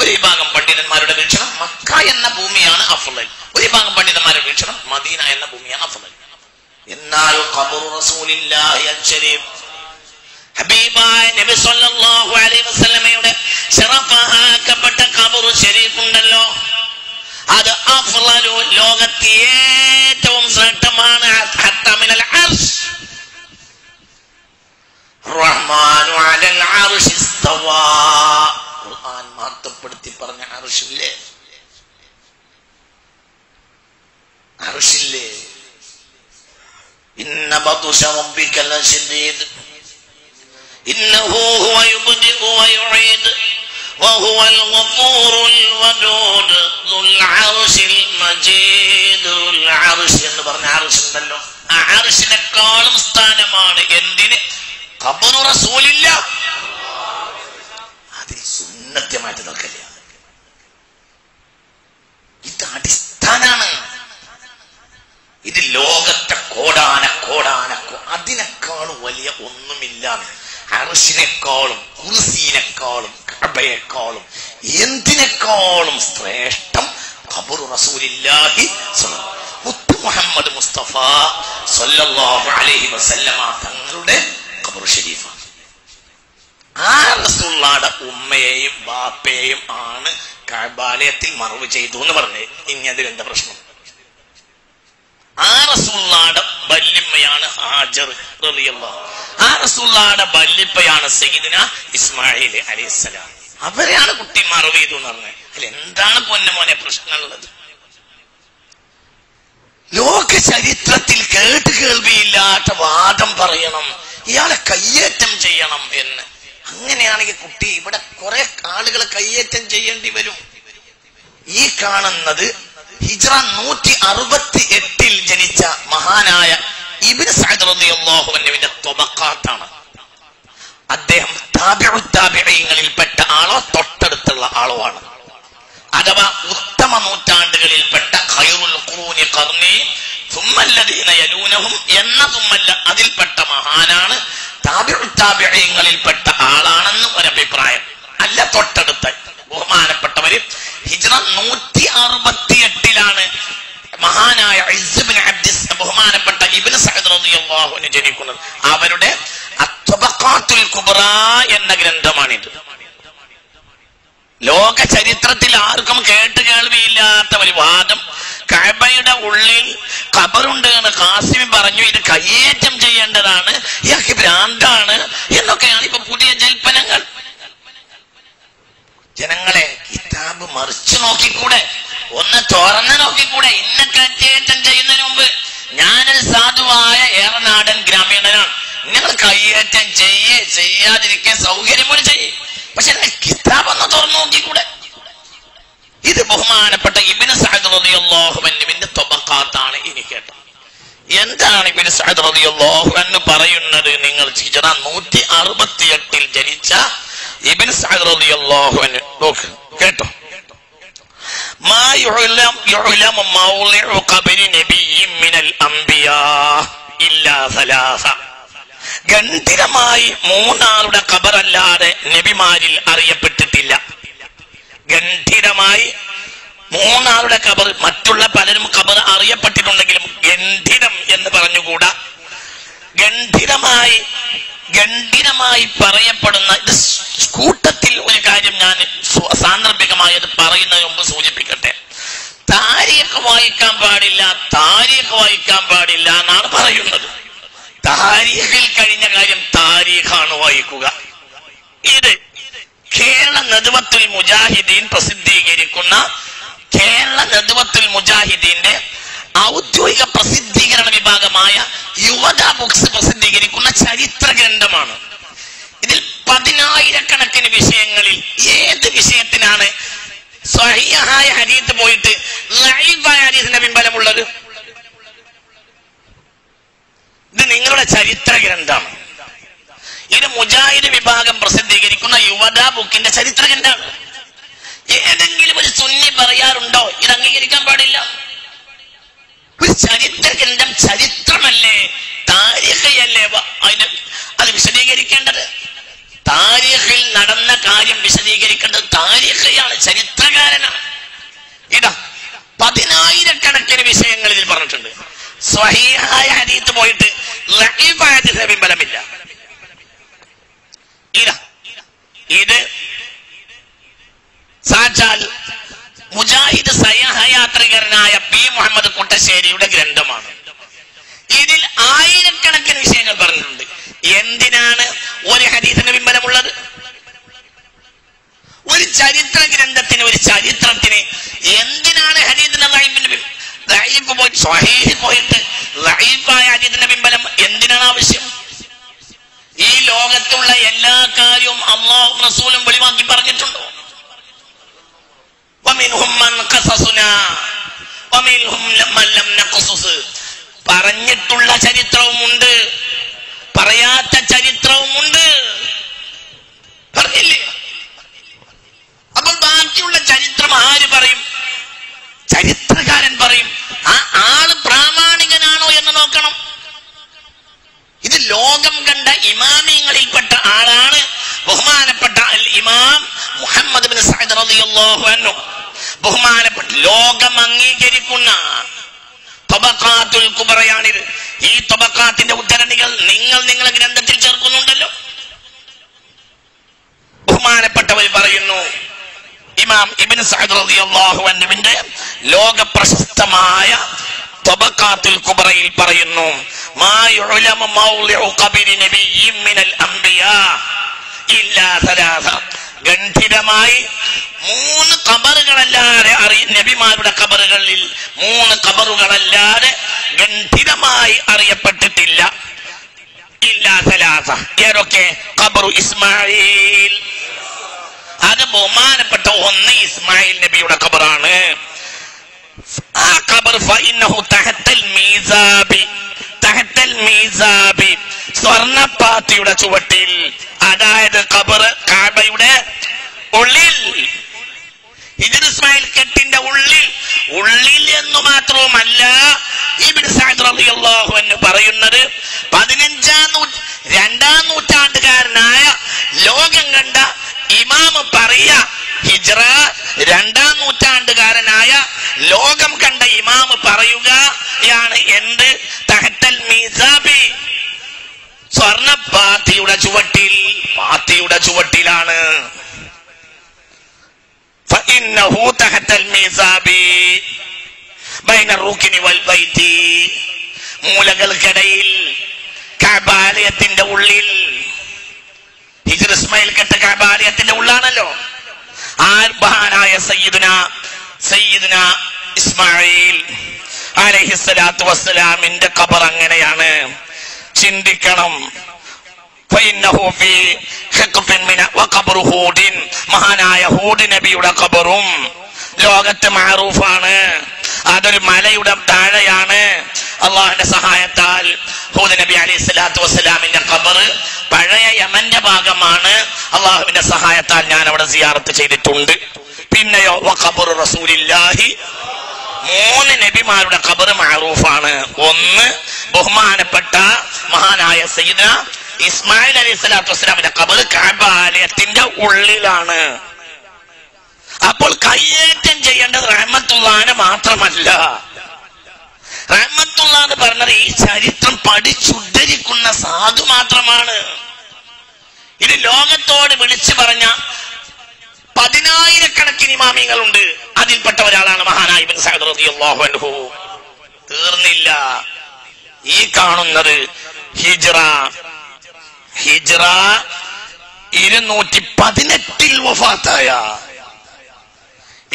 ഒരു വിഭാഗം പണ്ഡിതന്മാരുടെ വീക്ഷണം മക്ക എന്ന ഭൂമിയാണ് അഫ്ളൽ, ഒരു വിഭാഗം പണ്ഡിതന്മാരുടെ വീക്ഷണം മദീന എന്ന ഭൂമിയാണ് അഫ്ളൽ. എന്നാൽ ഖബറു റസൂലില്ലാഹി അൽശരീഫ് ഹബീബായ നബി സല്ലല്ലാഹു അലൈഹി വസല്ലമയുടെ ശറഫാക്കപ്പെട്ട ഖബറു ശരീഫ് ഉണ്ടല്ലോ, അത് അഫ്ളൽ, ലോകത്തെ ഏറ്റവും ശ്രേഷ്ഠമാണ്. ഹത്ത മിനൽ അർശ് റഹ്മാനു അലൽ അർശി ഇസ്തവാ. ഖുർആൻ മാർത്തപ്പെടുത്തി പറഞ്ഞ അർശില്ലേ, അർശില്ലേ, ഇന്ന ബത്ശ റബ്ബിക ലശദീദ് ഇന്നഹു ഹുവ യുബ്ദിഉ വയുഈദ് വഹുവൽ ഗഫൂറുൽ വദൂദ് ദുൽ അർശിൽ മജീദുൽ അർശ് എന്ന് പറഞ്ഞ അർശ് ഉണ്ടല്ലോ, ആ അർശിനേക്കാളും സ്ഥാനമാണ് എന്തിന്? ഖബറു റസൂലില്ലാഹ്. അതിൽ സുന്നത്യമായിട്ട് നിൽക്കില്ല. ഇത് അടിസ്ഥാനാണ്. ഇത് ലോകത്തെ അതിനേക്കാളും വലിയ ഒന്നുമില്ലാന്ന്, അർശിനേക്കാളും കുർസിയിനേക്കാളും കഅബയേക്കാളും എന്തിനേക്കാളും ശ്രേഷ്ഠം ഖബറു റസൂലില്ലാഹി മുഹമ്മദ് മുസ്തഫ സല്ലല്ലാഹു അലൈഹി വസല്ലമ തങ്ങളുടെ ഖബറു ശരീഫ. ആ റസൂലുള്ളാഹിയുടെ ഉമ്മയെയും ബാപ്പയെയും ആണ് കഅബാലയത്തിൽ മറവ് ചെയ്തു എന്ന് പറഞ്ഞത്. ഇനി അതിലെന്താ പ്രശ്നം? ആ റസൂലുള്ളാഹിയുടെ വല്യമ്മയാണ് ഹാജർ റളിയല്ലാഹു, ആ റസൂലുള്ളാഹിയുടെ വല്യപ്പയാണ് സയ്യിദുനാ ഇസ്മാഈൽ അലൈഹിസ്സലാം. അവരെയാണ് കുട്ടി മറവ് ചെയ്തു എന്ന് പറഞ്ഞത്. അല്ല, എന്താണ് പൊന്നമോനെ പ്രശ്നമുള്ളത്? ലോക ചരിത്രത്തിൽ കേട്ട് കേൾവിയില്ലാത്ത വാദം പറയണം, ഇയാളെ കയ്യേറ്റം ചെയ്യണം എന്ന്. അങ്ങനെയാണെങ്കിൽ കുട്ടി, ഇവിടെ കുറെ ആളുകളെ കയ്യേറ്റം ചെയ്യേണ്ടി വരും. ഈ കാണുന്നത് ഹിജ്റ 168 ജനിച്ച മഹാനായ ഇബ്നു സഅദ് റളിയല്ലാഹു അൻഹുവിന്റെ തബഖാത്താണ്. അദ്ദേഹം താബിഉ താബിഈങ്ങളിൽപ്പെട്ട ആളോ തൊട്ടടുത്തുള്ള ആളോ ആണ്. അഥവാ ഉത്തമ നൂറ്റാണ്ടുകളിൽപ്പെട്ട ഖൈറുൽ ഖുറൂനി ഖർനി ثم الذين يلونهم എന്ന തുമ്മല്ല അതിൽപ്പെട്ട മഹാനാണ്, താബിഈങ്ങളിൽപ്പെട്ട ആളാണെന്ന് ഒരഭിപ്രായം. അല്ല, തൊട്ടടുത്ത ബഹുമാനപ്പെട്ടവര് ഹിജ്റ 168 മഹാനായ ഇബ്നു അബ്ദിസ് ബഹുമാനപ്പെട്ട ഇബ്നു സഅദ് റളിയല്ലാഹു അൻഹു ജനിക്കുന്നത്. അവരുടെ അത്വബഖാത്തുൽ കുബ്ര എന്ന ഗ്രന്ഥമാണിത്. ലോക ചരിത്രത്തിൽ ആർക്കും കേട്ട് കേൾവിയില്ലാത്ത ഒരു വാദം, കഅബയുടെ ഉള്ളിൽ ഖബറുണ്ട് എന്ന് ഖാസിമി പറഞ്ഞു, ഇത് കയ്യേറ്റം ചെയ്യേണ്ടതാണ്, ഇയാൾക്ക് ഭ്രാന്താണ് എന്നൊക്കെയാണ് ഇപ്പൊ പുതിയ ജൽപ്പനങ്ങൾ. ജനങ്ങളെ, കിതാബ് മറിച്ചു നോക്കിക്കൂടെ? ഒന്ന് തുറന്നു നോക്കിക്കൂടെ? ഇന്നെ കയ്യേറ്റം ചെയ്യുന്നതിന് മുമ്പ്, ഞാനൊരു സാധുവായ ഏറനാടൻ ഗ്രാമീണനാണ്, നിങ്ങൾ കയ്യേറ്റം ചെയ്യാതിരിക്കാൻ സൗകര്യം പോലെ ചെയ്യേ, പക്ഷെ കിതാബ് ഒന്ന് തുറന്നു നോക്കിക്കൂടെ? ഇത് ബഹുമാനപ്പെട്ട ഇബ്നു സഅദ് റളിയല്ലാഹു അൻഹുവിന്റെ തബഖാത്താണ്. ഇനി കേട്ടോ, എന്താണ് ഇബ്നു സഅദ് റളിയല്ലാഹു അൻഹു പറയുന്നത്? നിങ്ങൾ ഹിജ്റ 168 ജനിച്ച ഇബ്നു സഅദ് റളിയല്ലാഹു അൻഹു നോക്ക് കേട്ടോ. മാ യുഅലമു മൗളിഉ ഖബരി നബിയ്യിൻ മിനൽ അംബിയാ ഇല്ലാ സലാസ. ഗണ്ഠിരമായി 3 ഖബറല്ലാതെ നബിമാരിൽ അറിയപ്പെട്ടിട്ടില്ല. ഗണ്ഠിരമായി 3 ഖബർ, മറ്റുള്ള പലരും ഖബർ അറിയപ്പെട്ടിട്ടുണ്ടെങ്കിലും ഗണ്ഠിരം എന്ന് പറഞ്ഞുകൂടാ. ഗണ്ഠിരമായി പറയപ്പെടുന്ന ഇത് കൂട്ടത്തിൽ ഒരു കാര്യം ഞാൻ സാന്ദർഭികമായി അത് പറയുന്നതിന് മുമ്പ് സൂചിപ്പിക്കട്ടെ. വായിക്കാൻ പാടില്ല, താരീഖ് വായിക്കാൻ പാടില്ല എന്നാണ് പറയുന്നത്. താരീഖിൽ കഴിഞ്ഞ കാര്യം താരീഖാണ് വായിക്കുക. ഇത് കേരള നദ്വത്തുൽ മുജാഹിദീൻ പ്രസിദ്ധീകരിക്കുന്ന കേരള നദ്വത്തുൽ മുജാഹിദീന്റെ ഔദ്യോഗിക പ്രസിദ്ധീകരണ വിഭാഗമായ യുവത ബുക്സ് പ്രസിദ്ധീകരിക്കുന്ന ചരിത്ര ഗ്രന്ഥമാണ്. ഇതിൽ 10000കണക്കിന് വിഷയങ്ങളിൽ ഏത് വിഷയത്തിനാണ് സ്വഹീഹായ ഹദീസ് പോയിട്ട് ലൈവായ ഹദീസിന്റെ പിൻബലമുള്ളത്? ഇത് നിങ്ങളുടെ ചരിത്ര ഗ്രന്ഥമാണ്. ഇത് മുജാഹിദ് വിഭാഗം പ്രസിദ്ധീകരിക്കുന്ന യുവത ബുക്കിന്റെ ചരിത്ര ഗ്രന്ഥമാണ്. ഏതെങ്കിലും ഒരു സുന്നി പറയാറുണ്ടോ ഇത് അംഗീകരിക്കാൻ പാടില്ല? ഒരു ചരിത്ര ഗ്രന്ഥം ചരിത്രമല്ലേ, താരിഖയല്ലേ അതിന് അത് വിശദീകരിക്കേണ്ടത്? താരിഖിൽ നടന്ന കാര്യം വിശദീകരിക്കേണ്ടത് താരിഖയാണ്, ചരിത്രകാരനാണ്. ഇതാ 10000കണക്കിന് വിഷയങ്ങളിൽ പറഞ്ഞിട്ടുണ്ട്. സ്വഹീഹായ ഹദീസ് പോയിട്ട് ലഈഫ് ഹദീസിന് പിൻബലമില്ല. ഇത് സാക്ഷാൽ മുജാഹിദ് സഹയാത്രികരനായ പി മുഹമ്മദ് കുട്ടശ്ശേരിയുടെ ഗ്രന്ഥമാണ്. ഇതിൽ 1000കണക്കിന് വിഷയങ്ങൾ പറഞ്ഞിട്ടുണ്ട്. എന്തിനാണ് ഒരു ഹദീസിന് പിൻബലമുള്ളത്? ഒരു ചരിത്ര ഗ്രന്ഥത്തിന്, ഒരു ചരിത്രത്തിന് എന്തിനാണ് ഹദീസിന്റെ പോയിട്ട് ലഈഫായ ഹദീസിന്റെ പിൻബലം എന്തിനാണ് ആവശ്യം? ഈ ലോകത്തുള്ള എല്ലാ കാര്യവും അല്ലാഹു റസൂലും വെളിവാക്കി പറഞ്ഞിട്ടുണ്ടോ? പറഞ്ഞിട്ടുള്ള ചരിത്രവുമുണ്ട്, പറയാത്ത ചരിത്രവുമുണ്ട്. പറഞ്ഞില്ലേ? അപ്പോൾ ബാക്കിയുള്ള ചരിത്രം ആര് പറയും? ചരിത്രകാരൻ പറയും. ആ ആള് പ്രാമാണികനാണോ എന്ന് നോക്കണം. ഇത് ലോകം കണ്ട ഇമാമിയങ്ങളിൽപ്പെട്ട ആളാണ് ബഹുമാനപ്പെട്ട അൽ ഇമാം മുഹമ്മദ് ബിൻ സഅദ് റളിയല്ലാഹു അൻഹു. ബഹുമാനപ്പെട്ട ലോകം അംഗീകരിക്കുന്ന തബഖാത്തുൽ കുബ്രയാണിത്. ഈ തബഖാത്തിന്റെ ഉദ്ധരണികൾ നിങ്ങൾ നിങ്ങളുടെ ഗ്രന്ഥത്തിൽ ചേർക്കുന്നുണ്ടല്ലോ. ബഹുമാനപ്പെട്ടവർ പറയുന്നു, ഇമാം ഇബ്ൻ സഅദ് റളിയല്ലാഹു അൻഹുവിന്റെ ലോക പ്രശസ്തമായ തബഖാത്തുൽ കുബ്രയിൽ പറയുന്നു, മാ യുഅലമു മൗളിഉ ഖബരി നബിയ്യിൻ മിനൽ അംബിയാ ഇല്ലാ സലാസ. ഗണ്ഠിതമായി 3 ഖബറുകളല്ലാതെ നബിമാരുടെ ഖബറുകളിൽ 3 ഖബറുകളല്ലാതെ ഗണ്ഠിതമായി അറിയപ്പെട്ടിട്ടില്ല. ഇല്ലാ സലാസ. ഏതൊക്കെ? ഖബറു ഇസ്മായിൽ, അത് ബഹുമാനപ്പെട്ട ഒന്ന് ഇസ്മായിൽ നബിയുടെ ഖബറാണ്. ആ ഖബർ ഫഇന്നഹു തഹത്തൽ മീസാബി, തഹത്തൽ മീസാബി സ്വർണ്ണപ്പാത്തിയുടെ ചുവട്ടിൽ, അതായത് ഖബർ കഅബയുടെ ഉള്ളിൽ, ഇബ്നു ഇസ്മായിൽ കെട്ടിന്റെ ഉള്ളിൽ. ഉള്ളിൽ എന്ന് മാത്രവുമല്ല, ഇബ്നു സഅദ് റളിയല്ലാഹു അൻഹു പറയുന്നത് 15-ാം നൂറ്റാണ്ടുകാരനായ ലോകം കണ്ട ഇമാം പറയ, ഹിജ്റ 2-ാം നൂറ്റാണ്ടുകാരനായ ലോകം കണ്ട ഇമാം പറയുകയാണ് എന്ത്? തഹത്തൽ മീസാബി സ്വർണ്ണ പാത്തിയുടെ ചുവട്ടിൽ, പാത്തിയുടെ ചുവട്ടിലാണ്. ഫഇന്നഹു തഹത്തൽ മീസാബി ബൈന റൂകിനി വൽ ബൈതി, മൂലകൾക്കിടയിൽ കഅബാലയത്തിന്റെ ഉള്ളിൽ. ഹിജ്റ ഇസ്മായിൽ കെട്ട കഅബാലയത്തിന്റെ ഉള്ളാണല്ലോ. ആർബഹാനായ സയ്യിദുന ഇസ്മായിൽ അലൈഹിസ്സലാത്തു വസ്സലാമിന്റെ ഖബർ അങ്ങനെയാണ്. ചിന്തിക്കണം. ഫഇന്നഹു ഫീ ഖിത്ബിൻ മിന വഖബ്റു ഹൂദിൻ, മഹാനായ ഹൂദ് നബിയുടെ ഖബറും ലോകത്ത് മഅറൂഫാണ്. അതൊരു മലയുടെ താഴെയാണ്. അള്ളാഹുവിന്റെ സഹായത്താൽ ഹൂദ് നബി അലൈഹിസ്സലാത്തു വസ്സലാമിന്റെ ഖബർ പഴയ യമന്റെ ഭാഗമാണ്. അള്ളാഹുവിന്റെ സഹായത്താൽ ഞാൻ അവിടെ സിയാറത്ത് ചെയ്തിട്ടുണ്ട്. പിന്നെയോ വഖബ്റു റസൂലില്ലാഹി, 3 നബിമാരുടെ ഖബർ മഅറൂഫാണ്. ഒന്ന് ബഹുമാനപ്പെട്ട മഹാനായ സയ്യിദുന ഇസ്മായിൽ അലൈഹിസ്സലാത്തു വസ്സലാമിന്റെ ഖബർ കഅബാലയത്തിന്റെ ഉള്ളിലാണ്. അപ്പോൾ കയ്യേറ്റം ചെയ്യേണ്ടത് റഹ്മത്തുള്ളാഹിനെ മാത്രമല്ല. റഹ്മത്തുള്ളാഹി എന്ന് പറഞ്ഞത് ഈ ചരിത്രം പഠിച്ചുദ്ധരിക്കുന്ന സാധു മാത്രമാണ്. ഇത് ലോകത്തോട് വിളിച്ചു പറഞ്ഞ 10000കണക്കിന് ഇമാമികളുണ്ട് അതിൽപ്പെട്ട ഒരാളാണ് മഹാനായ ഇബ്നു സഅദ് റളിയല്ലാഹു അൻഹു. തീർന്നില്ല. ഈ കാണുന്നത് ഹിജ്റ 218 വഫാത്തായ,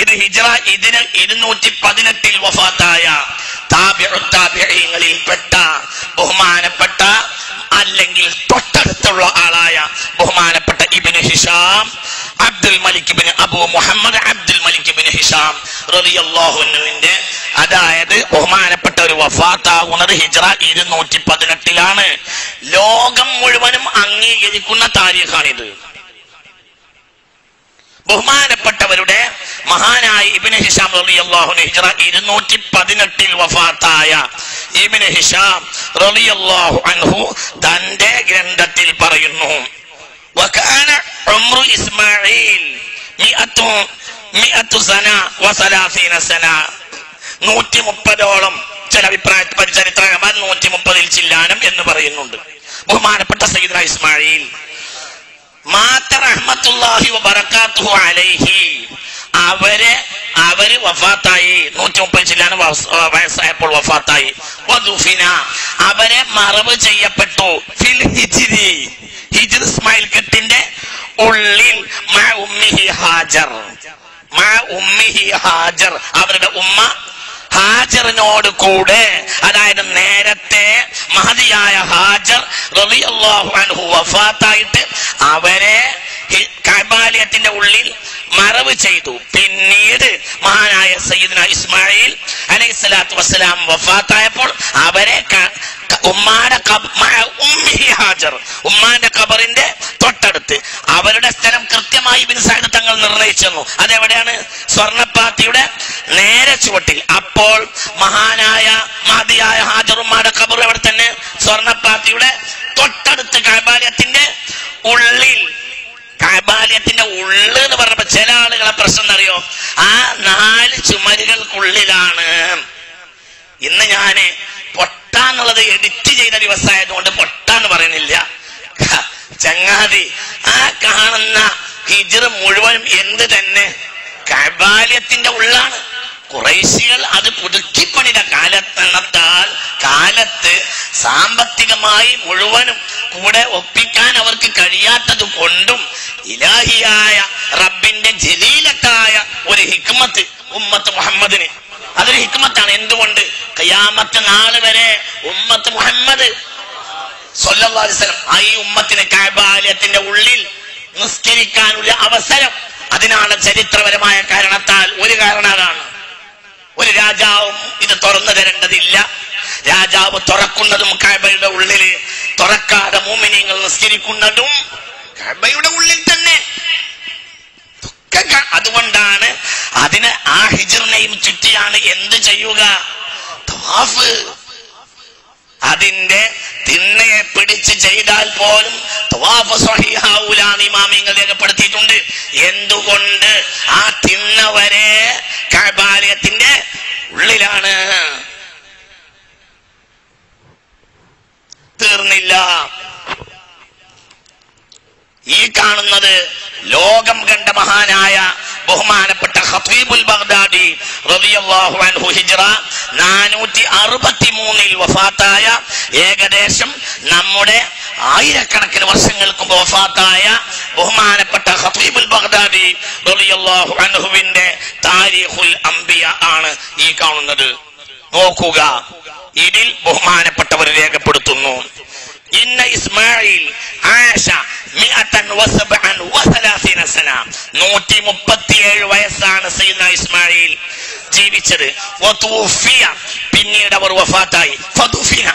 ഇത് ഹിജ്റ 218 വഫാത്തായ താബിഉ താബിഈങ്ങളിൽപ്പെട്ട ബഹുമാനപ്പെട്ട അല്ലെങ്കിൽ തൊട്ടടുത്തുള്ള ആളായ ബഹുമാനപ്പെട്ട Ibn Hisham Abdul Malik Ibn Abu Muhammad Abdul Malik Ibn Hisham റളിയല്ലാഹു അൻഹുവിന്റെ, അതായത് ബഹുമാനപ്പെട്ട ഒരു വഫാത്താകുന്നത് ഹിജ്റ 218-ലാണ്. ലോകം മുഴുവനും അംഗീകരിക്കുന്ന താരീഖാണിത്. ബഹുമാനപ്പെട്ടവരുടെ മഹാനായ ഇബ്നു ഹിഷാം റളിയല്ലാഹു അൻഹു ഹിജ്റ 218 വഫാത്തായ ഇബ്നു ഹിഷാം റളിയല്ലാഹു അൻഹു തന്റെ ഗ്രന്ഥത്തിൽ പറയുന്നു, വകാന ഉംറു ഇസ്മാഈൽ 100 സന വസലാസീന സന, 130ഓളം. ചില അഭിപ്രായ ചരിത്രകാരന്മാർ 130-ൽ ചില്ലാനം എന്ന് പറയുന്നുണ്ട്. ബഹുമാനപ്പെട്ട സയ്യിദ്ന ഇസ്മാഈൽ മാത റഹ്മത്തുല്ലാഹി വബറകാതുഹു അലൈഹി, അവര് വഫാത്തായി 130 ചില്ലാന വയസ്സായപ്പോൾ വഫാത്തായി. വദുഫിന, അവരെ മറവ് ചെയ്യപ്പെട്ടു ഫിൽ ഹിജ്രി, ഹിജ്ർ ഇസ്മായിൽ കെട്ടിന്റെ ഉള്ളിൽ മഅ ഉമ്മിഹി ഹാജർ, മഅ ഉമ്മിഹി ഹാജർ, അവരുടെ ഉമ്മ ഹാജറിനോട് കൂടെ. അതായത് നേരത്തെ മഹതിയായ ഹാജർ റളിയല്ലാഹു അൻഹു വഫാത്തായിട്ട് അവരെ കഅബാലയത്തിന്റെ ഉള്ളിൽ മറവ് ചെയ്തു. പിന്നീട് മഹാനായ സയ്യിദ്ന ഇസ്മാഈൽ അലൈഹിസ്സലാത്തു വസ്സലാം വഫാത്തായപ്പോൾ അവരെ ഉമ്മാന്റെ ഖബറിന്റെ തൊട്ടടുത്ത് അവരുടെ സ്ഥലം കൃത്യമായി ഇബ്നു സഅദ് തങ്ങൾ നിർണയിച്ചു. അതെവിടെയാണ്? സ്വർണ്ണപ്പാത്തിയുടെ നേരെ ചുവട്ടിൽ. അപ്പോൾ മഹാനായ മഹദിയായ ഹാജർ ഉമ്മാന്റെ ഖബർ അവിടെ തന്നെ, സ്വർണ്ണപ്പാത്തിയുടെ തൊട്ടടുത്ത്, കഅബാലയത്തിന്റെ ഉള്ളിൽ. കഅബാലയത്തിന്റെ ഉള്ളിൽ എന്ന് പറഞ്ഞപ്പോ ചില ആളുകളെ പ്രശ്നം അറിയോ? ആ 4 ചുമരുകൾക്കുള്ളിലാണ്. ഇന്ന് ഞാന് പൊട്ടാന്നുള്ളത് എഡിറ്റ് ചെയ്ത ദിവസമായതുകൊണ്ട് പൊട്ടാന്ന് പറയുന്നില്ല. ചങ്ങാതി, ആ കാണുന്ന ഹിജ്റ മുഴുവനും എന്ത് തന്നെ കഅബാലയത്തിന്റെ ഉള്ളാണ്. ഖുറൈശികൾ അത് പുതുക്കിപ്പണിത കാലത്തെണ്ണത്താൽ കാലത്ത് സാമ്പത്തികമായി മുഴുവനും കൂടെ ഒപ്പിക്കാൻ അവർക്ക് കഴിയാത്തത് കൊണ്ടും ഇലാഹിയായ റബ്ബിന്റെ ജലീലത്തായ ഒരു ഹിക്മത്ത് ഉമ്മത്ത് മുഹമ്മദിന്, അതൊരു ഹിക്മത്താണ്. എന്തുകൊണ്ട്? ഖിയാമത്ത് നാൾ വരെ ഉമ്മത്ത് മുഹമ്മദ് സ്വല്ലല്ലാഹു അലൈഹി വസല്ലം ആ ഈ ഉമ്മത്തിന് കഅബാലയത്തിന്റെ ഉള്ളിൽ നിസ്കരിക്കാനുള്ള അവസരം. അതിനാണ് ചരിത്രപരമായ കാരണത്താൽ ഒരു കാരണമാണ് ഒരു രാജാവും ഇത് തുറന്നു തരേണ്ടതില്ല. രാജാവ് തുറക്കുന്നതും കഅബയുടെ ഉള്ളിൽ, തുറക്കാതെ മുഅ്മിനീങ്ങൾ നിസ്കരിക്കുന്നതും കഅബയുടെ ഉള്ളിൽ തന്നെ. അതുകൊണ്ടാണ് അതിന് ആ ഹിജ്റിനെയും ചുറ്റിയാണ് എന്ത് ചെയ്യുക? തവാഫ്. അതിന്റെ തിണ്ണയെ പിടിച്ച് ചെയ്താൽ പോലും തവാഫ് സ്വഹീഹാവൂല എന്ന് ഇമാമിങ്ങൾ രേഖപ്പെടുത്തിയിട്ടുണ്ട്. എന്തുകൊണ്ട്? ആ തിണ്ണ വരെ കഅബാലയത്തിന്റെ ഉള്ളിലാണ്. തീർന്നില്ല. ഈ കാണുന്നത് ലോകം കണ്ട മഹാനായ ബഹുമാനപ്പെട്ട ഖതീബുൽ ബഗ്ദാദി റളിയല്ലാഹു അൻഹു ഹിജ്റ 463-ൽ വഫാത്തായ, ഏകദേശം നമ്മുടെ ആയിരക്കണക്കിന് വർഷങ്ങൾക്ക് മുമ്പ് വഫാത്തായ ബഹുമാനപ്പെട്ട ഖതീബുൽ ബഗ്ദാദി റളിയല്ലാഹു അൻഹുവിന്റെ താരീഖുൽ അംബിയ ആണ് ഈ കാണുന്നത്. നോക്കുക, ഇതിൽ ബഹുമാനപ്പെട്ടവർ രേഖപ്പെടുത്തുന്നു, ഇന്ന ഇസ്മാഈൽ ആയിഷ 137 സന, 137 വയസ്സാണ് സയ്യിദ്ന ഇസ്മാഈൽ ജീവിച്ചത്. വതുഫിയ, പിന്നീട് അവർ വഫാത്തായി. ഫദുഫിന,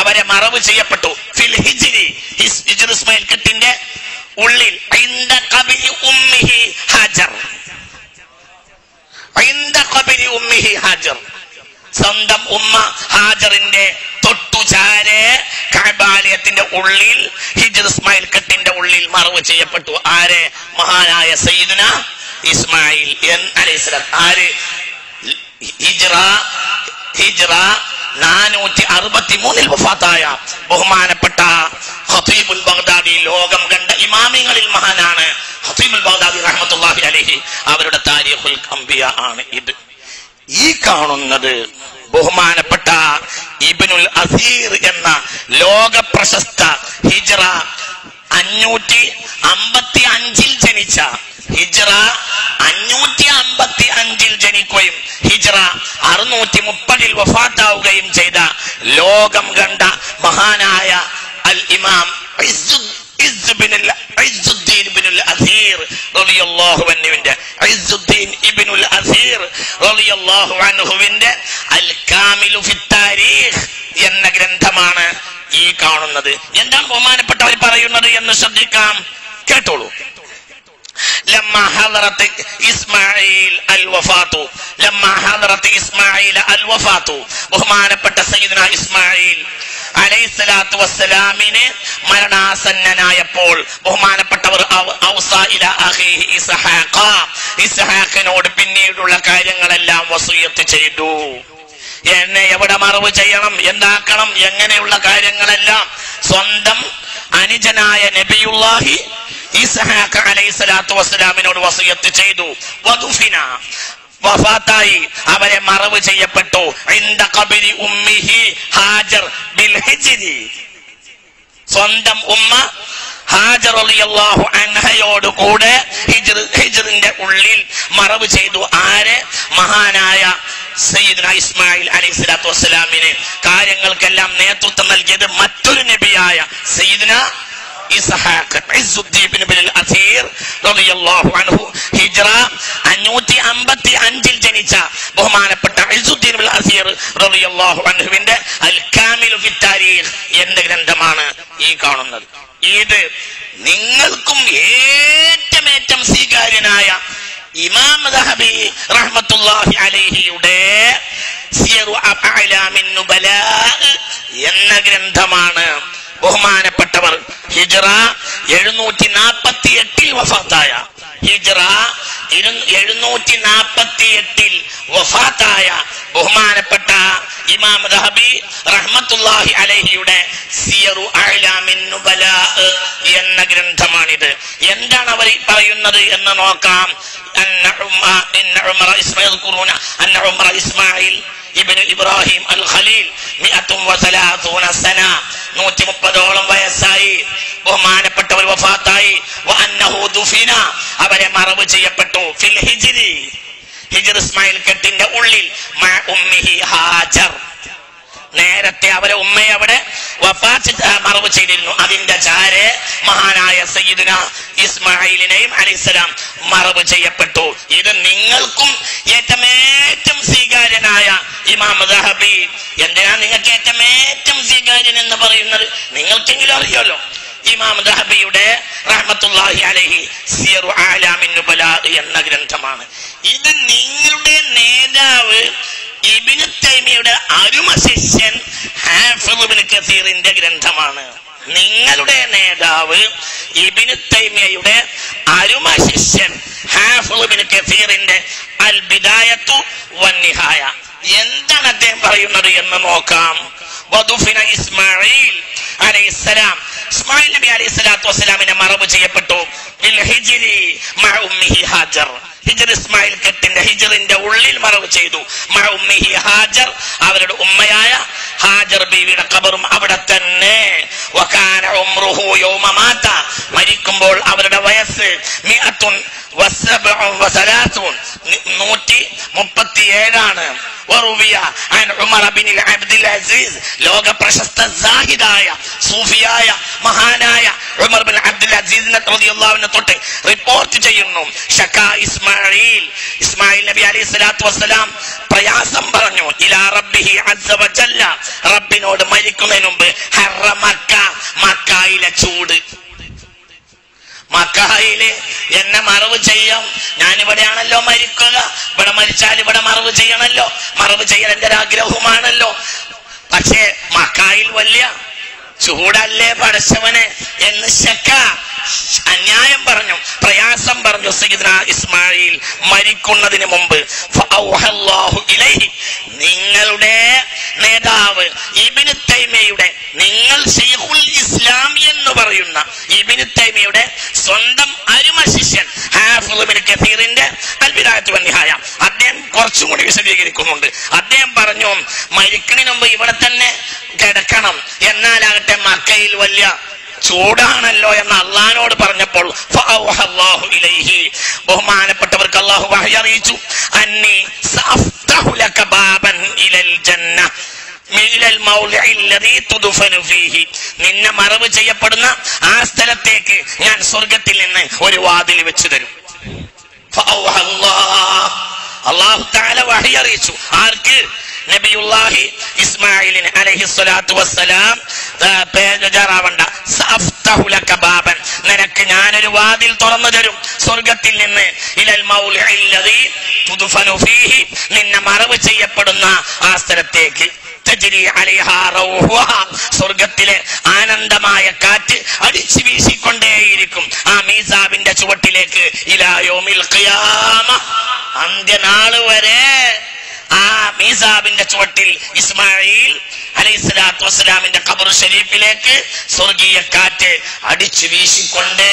അവരെ മറവ് ചെയ്യപ്പെട്ടു ഫിൽ ഹിജ്രി, ഹിജ്ർ ഇസ്മാഈൽ കെട്ടിന്റെ ഉള്ളിൽ, ഇൻദ ഖബരി ഉമ്മിഹി ഹാജർ, ഇൻദ ഖബരി ഉമ്മിഹി ഹാജർ, സ്വന്തം ഉമ്മ ഹാജറിന്റെ തൊട്ടുചാരെ കഅബാലയത്തിന്റെ ഉള്ളിൽ ഹിജ്ർ ഇസ്മാഈൽ കെട്ടിന്റെ ഉള്ളിൽ മറവ് ചെയ്യപ്പെട്ടു. ആരെ? മഹാനായ സയ്യിദ്ന ഇസ്മാഈൽ അലൈഹിസ്സലാം. ആര്? ഹിജ്റ നാനൂറ്റി 63-ൽ വഫാത്തായ ബഹുമാനപ്പെട്ട ഖതീബുൽ ബഗ്ദാദി ലോകം കണ്ട ഇമാമിങ്ങളിൽ മഹാനാണ് ഖതീബുൽ ബഗ്ദാദി റഹ്മത്തുള്ളാഹി അലൈഹി. അവരുടെ താരീഖുൽ അംബിയ ആണ് ഇത്. ഈ കാണുന്നത് ബഹുമാനപ്പെട്ട ഇബ്നുൽ അസീർ എന്ന ലോക പ്രശസ്ത ഹിജ്റ 555-ൽ ജനിച്ച ഹിജ്റ 555-ൽ ജനിക്കുകയും ഹിജ്റ 630-ൽ വഫാത്താവുകയും ചെയ്ത ലോകം കണ്ട മഹാനായ അൽ ഇമാം ഇസ്സുദ്ദീൻ ഇബ്നുൽ അസീർ റളിയല്ലാഹു അൻഹുവിന്റെ അൽ കാമിലു ഫി താരീഖ് എന്ന ഗ്രന്ഥമാണ് ഈ കാണുന്നത്. എന്താണ് ബഹുമാനപ്പെട്ടവർ പറയുന്നത് എന്ന് ശ്രദ്ധിക്കാം, കേട്ടോളൂ. لما حضرت اسماعيل الوفاة لما حضرت اسماعيل الوفاة ബഹുമാനപ്പെട്ട സയ്യിദുനാ ഇസ്മാഈൽ അലൈഹിസ്സലാത്തു വസ്സലാമിനെ മരണാസന്നനായപ്പോൾ ബഹുമാനപ്പെട്ടവർ ഔസാഇല അഖീഹി ഇസ്ഹാഖ, ഇസ്ഹാഖിനോട് പിന്നീടുള്ള കാര്യങ്ങളെല്ലാം വസിയത്ത് ചെയ്തു. എന്നെ എവിടെ മറവ് ചെയ്യണം, എന്താക്കണം, എങ്ങനെയുള്ള കാര്യങ്ങളെല്ലാം സ്വന്തം അനുജനായ നബിയുള്ളാഹി ഇസ്ഹാഖ് അലൈഹിസ്സലാത്തു വസ്സലാമിനോട് വസിയത്ത് ചെയ്തു. വദുഫിന വഫാത്തായി അവരെ മറവ് ചെയ്യപ്പെട്ടു ഇന്ദ ഖബരി ഉമ്മിഹി ഹാജർ ബിൽ ഹിജ്രി, സ്വന്തം ഉമ്മ ഹാജർ റളിയല്ലാഹു അൻഹയോട് കൂടെ ഹിജ്റിന്റെ ഉള്ളിൽ മറവ് ചെയ്തു. ആരെ? മഹാനായ സയ്യിദുനാ ഇസ്മാഈൽ അലൈഹിസ്സലാത്തു വസ്സലാമിനെ. കാര്യങ്ങൾക്കെല്ലാം നേതൃത്വം നൽകിയത് മറ്റൊരു നബിയായ സയ്യിദുനാ ഇസ്ഹാഖ് ഇസ്സുദ്ദീൻ ഇബ്നുൽ അസീർ റളിയല്ലാഹു അൻഹു. ഹിജ്റ 555-ൽ ജനിച്ച ബഹുമാനപ്പെട്ട ഇസ്സുദ്ദീൻ ഇബ്നുൽ അസീർ റളിയല്ലാഹു അൻഹുവിന്റെ അൽ കാമിലു ഫി താരീഖ് എന്ന ഗ്രന്ഥമാണ് ഈ കാണുന്നത്. ഇത് നിങ്ങൾക്കും ഏറ്റമേറ്റം സ്വീകാര്യനായ ഇമാം ദഹബി റഹ്മത്തുള്ളാഹി അലൈഹിയുടെ സിയറു അഅ്ലാമിൻ നുബലാ എന്ന ഗ്രന്ഥമാണ്. ബഹുമാനപ്പെട്ടവർ ഹിജ്റ 748-ൽ വഫാത്തായ ബഹുമാനപ്പെട്ട ഇമാം ദഹബി റഹ്മത്തുള്ളാഹി അലൈഹിയുടെ സിയറു അഅ്ലാമിൻ നുബലാ എന്ന ഗ്രന്ഥമാണിത്. എന്താണ് അവർ പറയുന്നത് എന്ന് നോക്കാം. ഇബ്നു ഇബ്രാഹിം അൽ ഖലീൽ 133 സന, 130-ഓളം വയസ്സായി ബഹുമാനപ്പെട്ടവർ വഫാത്തായി. വഅന്നഹു ദുഫിന അവരെ മറവ് ചെയ്യപ്പെട്ടു ഫിൽ ഹിജ്രി, ഹിജ്ർ ഇസ്മായിൽ കെട്ടിന്റെ ഉള്ളിൽ മഅ ഉമ്മിഹി ഹാജർ. നേരത്തെ അവരെ ഉമ്മയെ അവിടെ വഫാത്ത് മറവ് ചെയ്തിരുന്നു. അതിന്റെ ചാരെ മഹാനായ സയ്യിദുനാ ഇസ്മാഈലിനെയും അലൈഹിസ്സലാം മറവ് ചെയ്യപ്പെട്ടു. ഇത് നിങ്ങൾക്കും ഏറ്റമേറ്റം സ്വീകാര്യനായ ഇമാം ദഹബി. എന്തിനാ നിങ്ങൾക്ക് ഏറ്റമേറ്റം സ്വീകാര്യൻ എന്ന് പറയുന്നത്? നിങ്ങൾക്കെങ്കിലും അറിയാലോ. ഇമാം ദഹബിയുടെ റഹ്മത്തുള്ളാഹി അലൈഹി സിയറു അഅ്ലാമിൻ നുബലാ എന്ന ഗ്രന്ഥമാണ് ഇത്. നിങ്ങളുടെ നേതാവ് ഇബ്നു തൈമിയുടെ അരുമ ശിഷ്യൻ ഹാഫിദ് ഇബ്നു കസീറിന്റെ ഗ്രന്ഥമാണ്. നിങ്ങളുടെ നേതാവ് ഇബ്നു തൈമിയുടെ അരുമ ശിഷ്യൻ ഹാഫിദ് ഇബ്നു കസീറിന്റെ അൽ ബിദായത്തു വൻ നിഹായ. എന്താണ് അദ്ദേഹം പറയുന്നത് എന്ന് നോക്കാം. വദുഫിന ഇസ്മാഈൽ അലൈഹിസ്സലാം, ഇസ്മാഈൽ നബി അലൈഹിസ്സലാത്തു വസ്സലാമിനെ മറവ് ചെയ്യപ്പെട്ടു ബിൽ ഹിജ്രി മഅ ഉമ്മിഹി ഹാജർ, ഹിജ്ർ ഇസ്മായിൽ കെട്ടിന്റെ ഹിജ്റിന്റെ ഉള്ളിൽ മറവ് ചെയ്തു. മഅ ഉമ്മിഹി ഹാജർ അവരുടെ ഉമ്മയായ ഹാജർ ബീവിയുടെ ഖബറും അവിടെ തന്നെ. വകാന ഉംറുഹു യൗമ മാത മരിക്കുമ്പോൾ അവരുടെ വയസ്സ് 137 ലോക പ്രശസ്ത സാഹിദായ സൂഫിയായ മഹാനായ ഉമർ ബിൻ അബ്ദുൽ അസീസിനെ റളിയല്ലാഹു അൻഹു തൊട്ട് റിപ്പോർട്ട് ചെയ്യുന്നു. ഷകാ ഇസ്മാഈൽ, ഇസ്മാഈൽ നബി അലൈഹിസ്സലാത്തു വസ്സലാം പ്രയാസം പറഞ്ഞു. ഇലാ റബ്ബിഹി അസ്സ വജല്ല, റബ്ബിനോട് മരിക്കുന്നതിന് മുമ്പ്. ഹറമക്ക, മക്കയിലെ ചൂട്, മക്കയില് എന്നെ മറവ് ചെയ്യാം, ഞാനിവിടെയാണല്ലോ മരിക്കുക, ഇവിടെ മരിച്ചാൽ ഇവിടെ മറവ് ചെയ്യണല്ലോ, മറവ് ചെയ്യൽ എന്റെ ആഗ്രഹവുമാണല്ലോ. പക്ഷേ മക്കയിൽ വലിയ ചൂടല്ലേ പടച്ചവനെ എന്ന് ശക്ക അന്യായം പറഞ്ഞു, പ്രയാസം പറഞ്ഞു സയ്യിദുനാ Ismail Nilayil, Marikunadin Mumbai, Fawhallahu Ilay, Ningal De, Nedav, Ibn Taymude, Ningal Sheikhul Islamian Novaruna, Ibn Taymude, Sondam Arimashishan, half of the Kathir in there, Albiratu and Nihaya, Adem Korchumudi Kumund, Adem Baranon, Marikinum Ivanatane, Gadakanam, Yanala Temakel Valia. Sudan Loya Lano Parnapol, Fawhallahu Ilahi, Omana Patabakallahu Waharitu, Anni Saftahula Kababan Ilal Jannah, Milal Maulil Ritu Dufanufihi, Nina Maravija Padna, Astara Teke, Yan Sorgatilene, Wadiwadil Vichidel. Fawhallah, Allah Ta'ala Waharitu, Arke. Nabiullahi Ismail alayhi salatu wassalam the Pejaravanda Saftahula Kababan Nanakinan Wadil Toramadur Sorgatil Ilal Maul Illari Tudufanufihi Ninamaravija Paduna Astarateki Tajiri Aliha Rauha Sorgatile Anandamaya Kati Adichivisi Konderikum Amizab in the Chuatileke Ilayomil Kiyama Andanaluvare. Ah, Mizab in the Chortil, Ismail, Ali Sadat Wasadam in the Kabur Sharifilek, Sorgi Kate, Adichivishi Konde,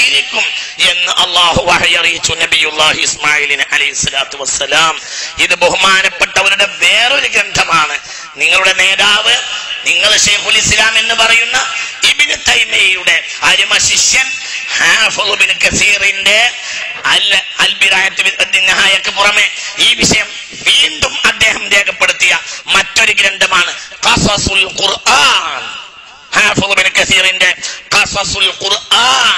Irikum, Yen Allah Wahayari to Nabiullah Ismail in Ali Sadat Wasadam, Id Bohman Patawada very Gantaman, Ningala Nedave, Ningala Shaykhul Islam in the Baruna, Ibn Taymiyyah, Arimashishan, half of Ibn Kathir in there, Albirayat with Adinahaya Kapurame, Ibisham. വീണ്ടും അദ്ദേഹം രേഖപ്പെടുത്തിയ മറ്റൊരു ഗ്രന്ഥമാണ് ഖസസുൽ ഖുർആൻ ഹാഫിള് ഇബ്നു കസീറിന്റെ ഖസസുൽ ഖുർആൻ